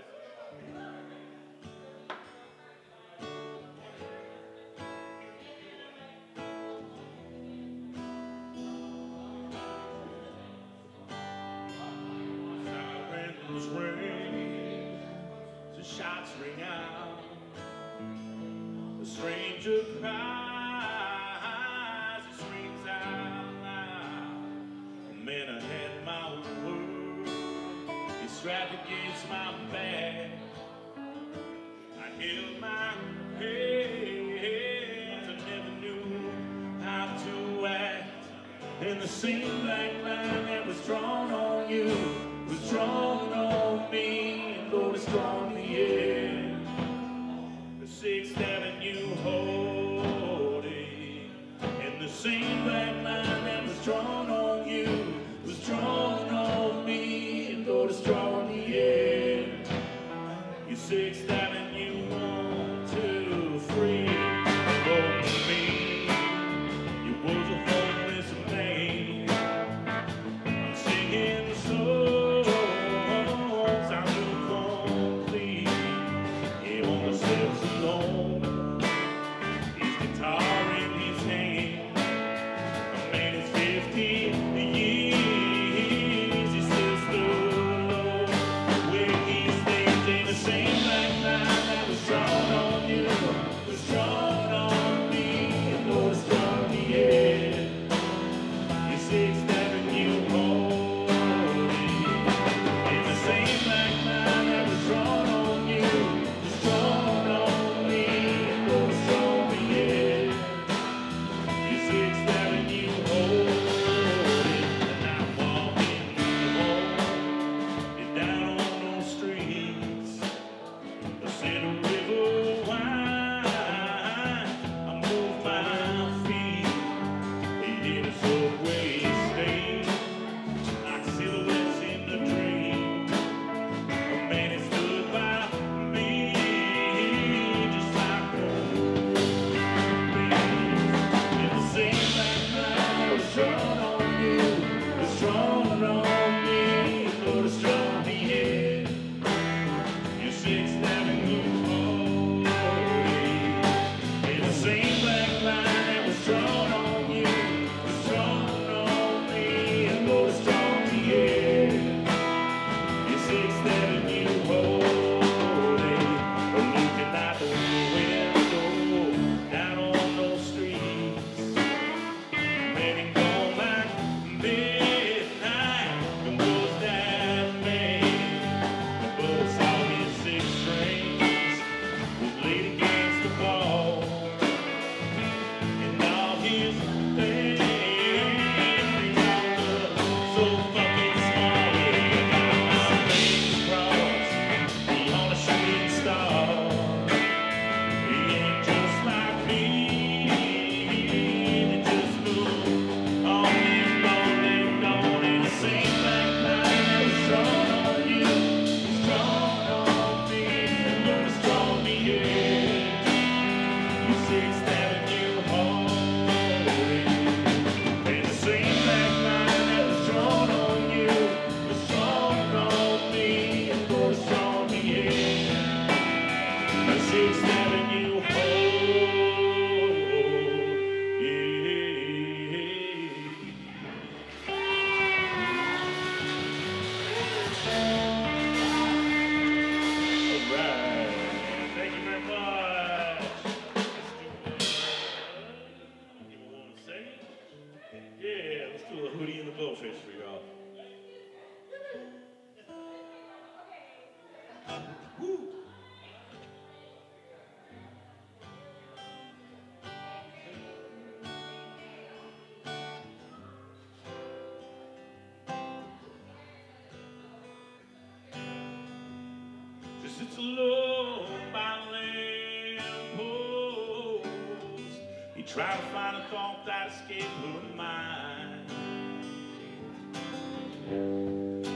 Try to find a thought that escaped her mind.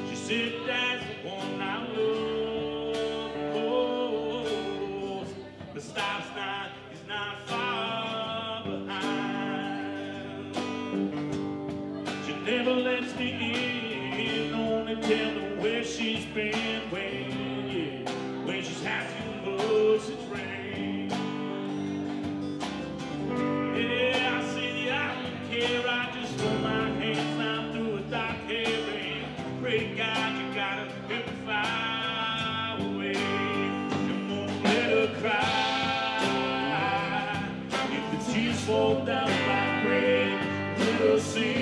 She said, "That's the one I love. The stop sign is not far behind. She never lets me in, only tell me." she's been waiting, yeah, when she's had too much to drink. Yeah, I say that I don't care, I just hold my hands, I'm through with dark hair, and pray God you gotta help me fly away, and won't let her cry. If the tears fall down my grave, we'll see.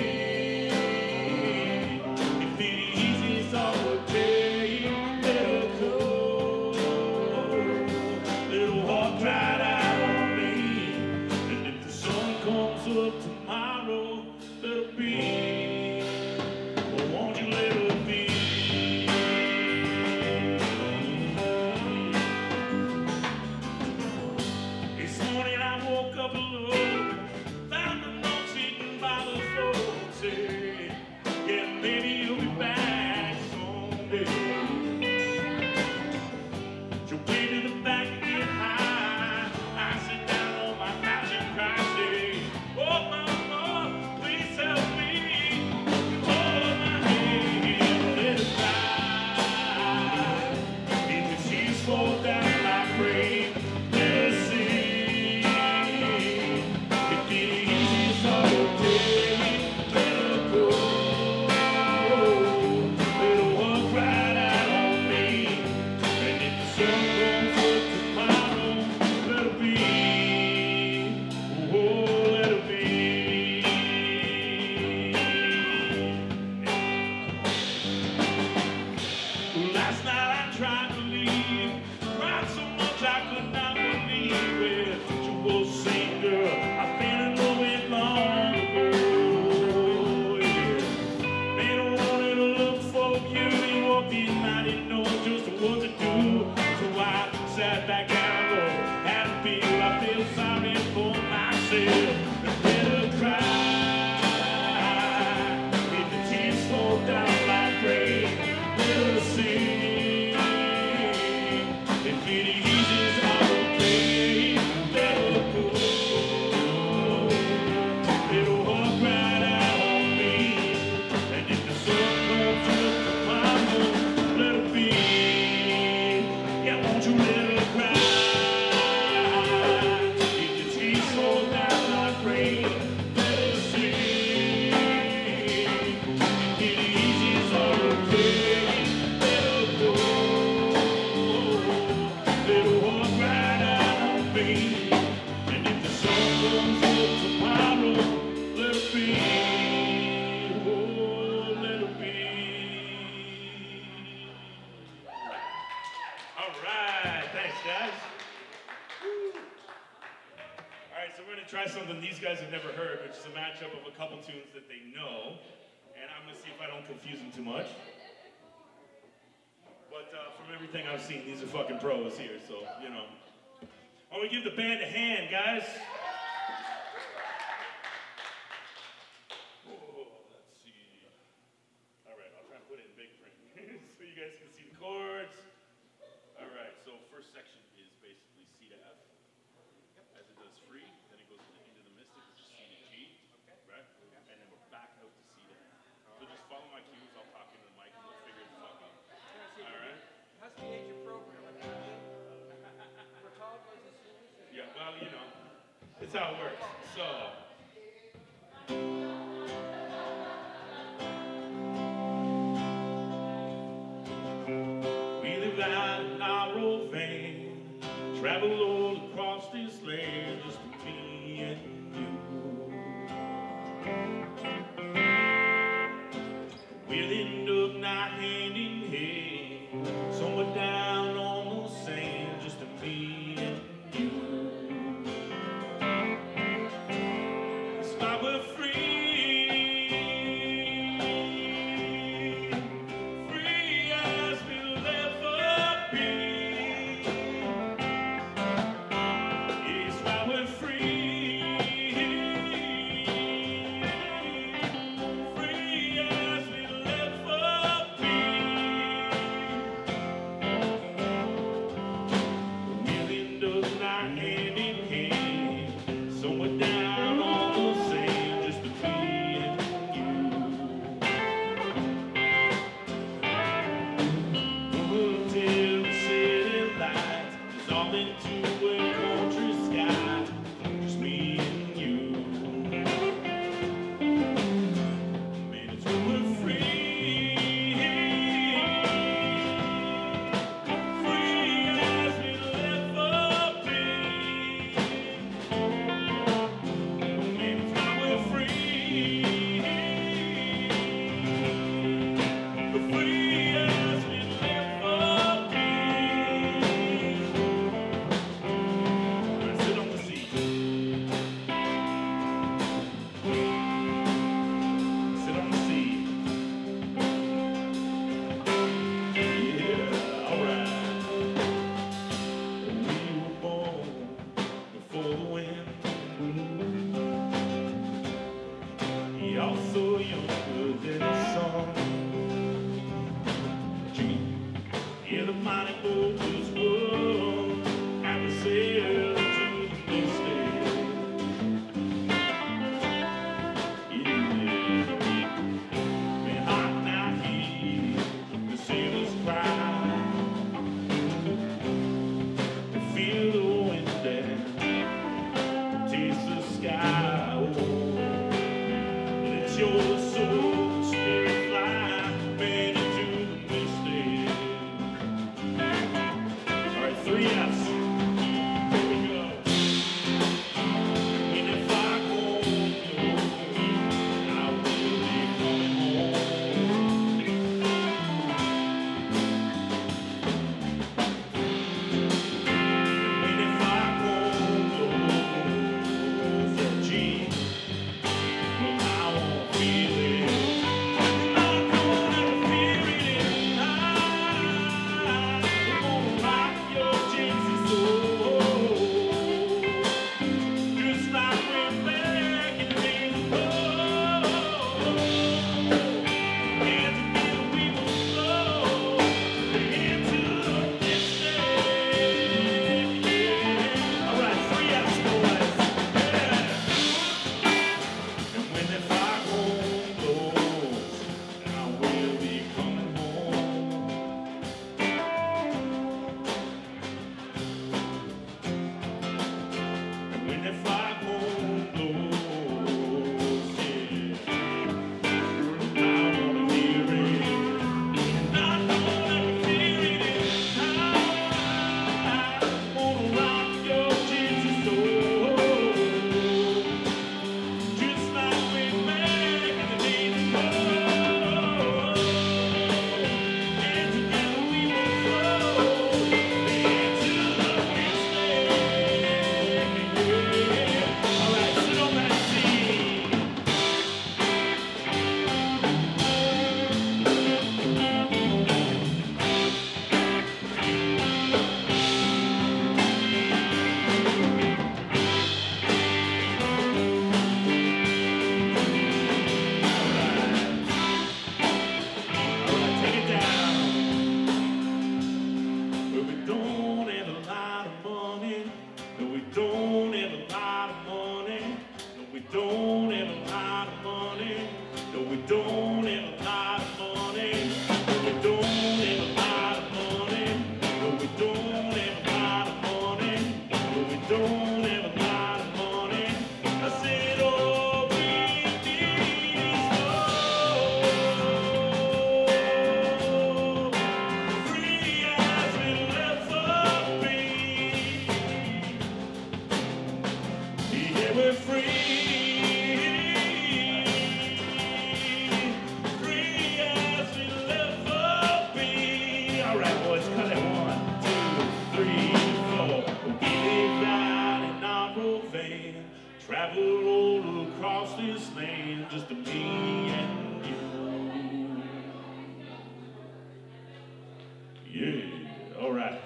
That's how it works. So we lived out in our old van, traveled all across this land, just me and you. We'll end up not hand in hand, somewhere down on the sand, just me.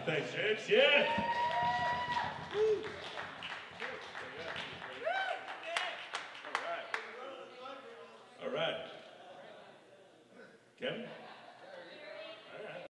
Thanks, James. Yeah.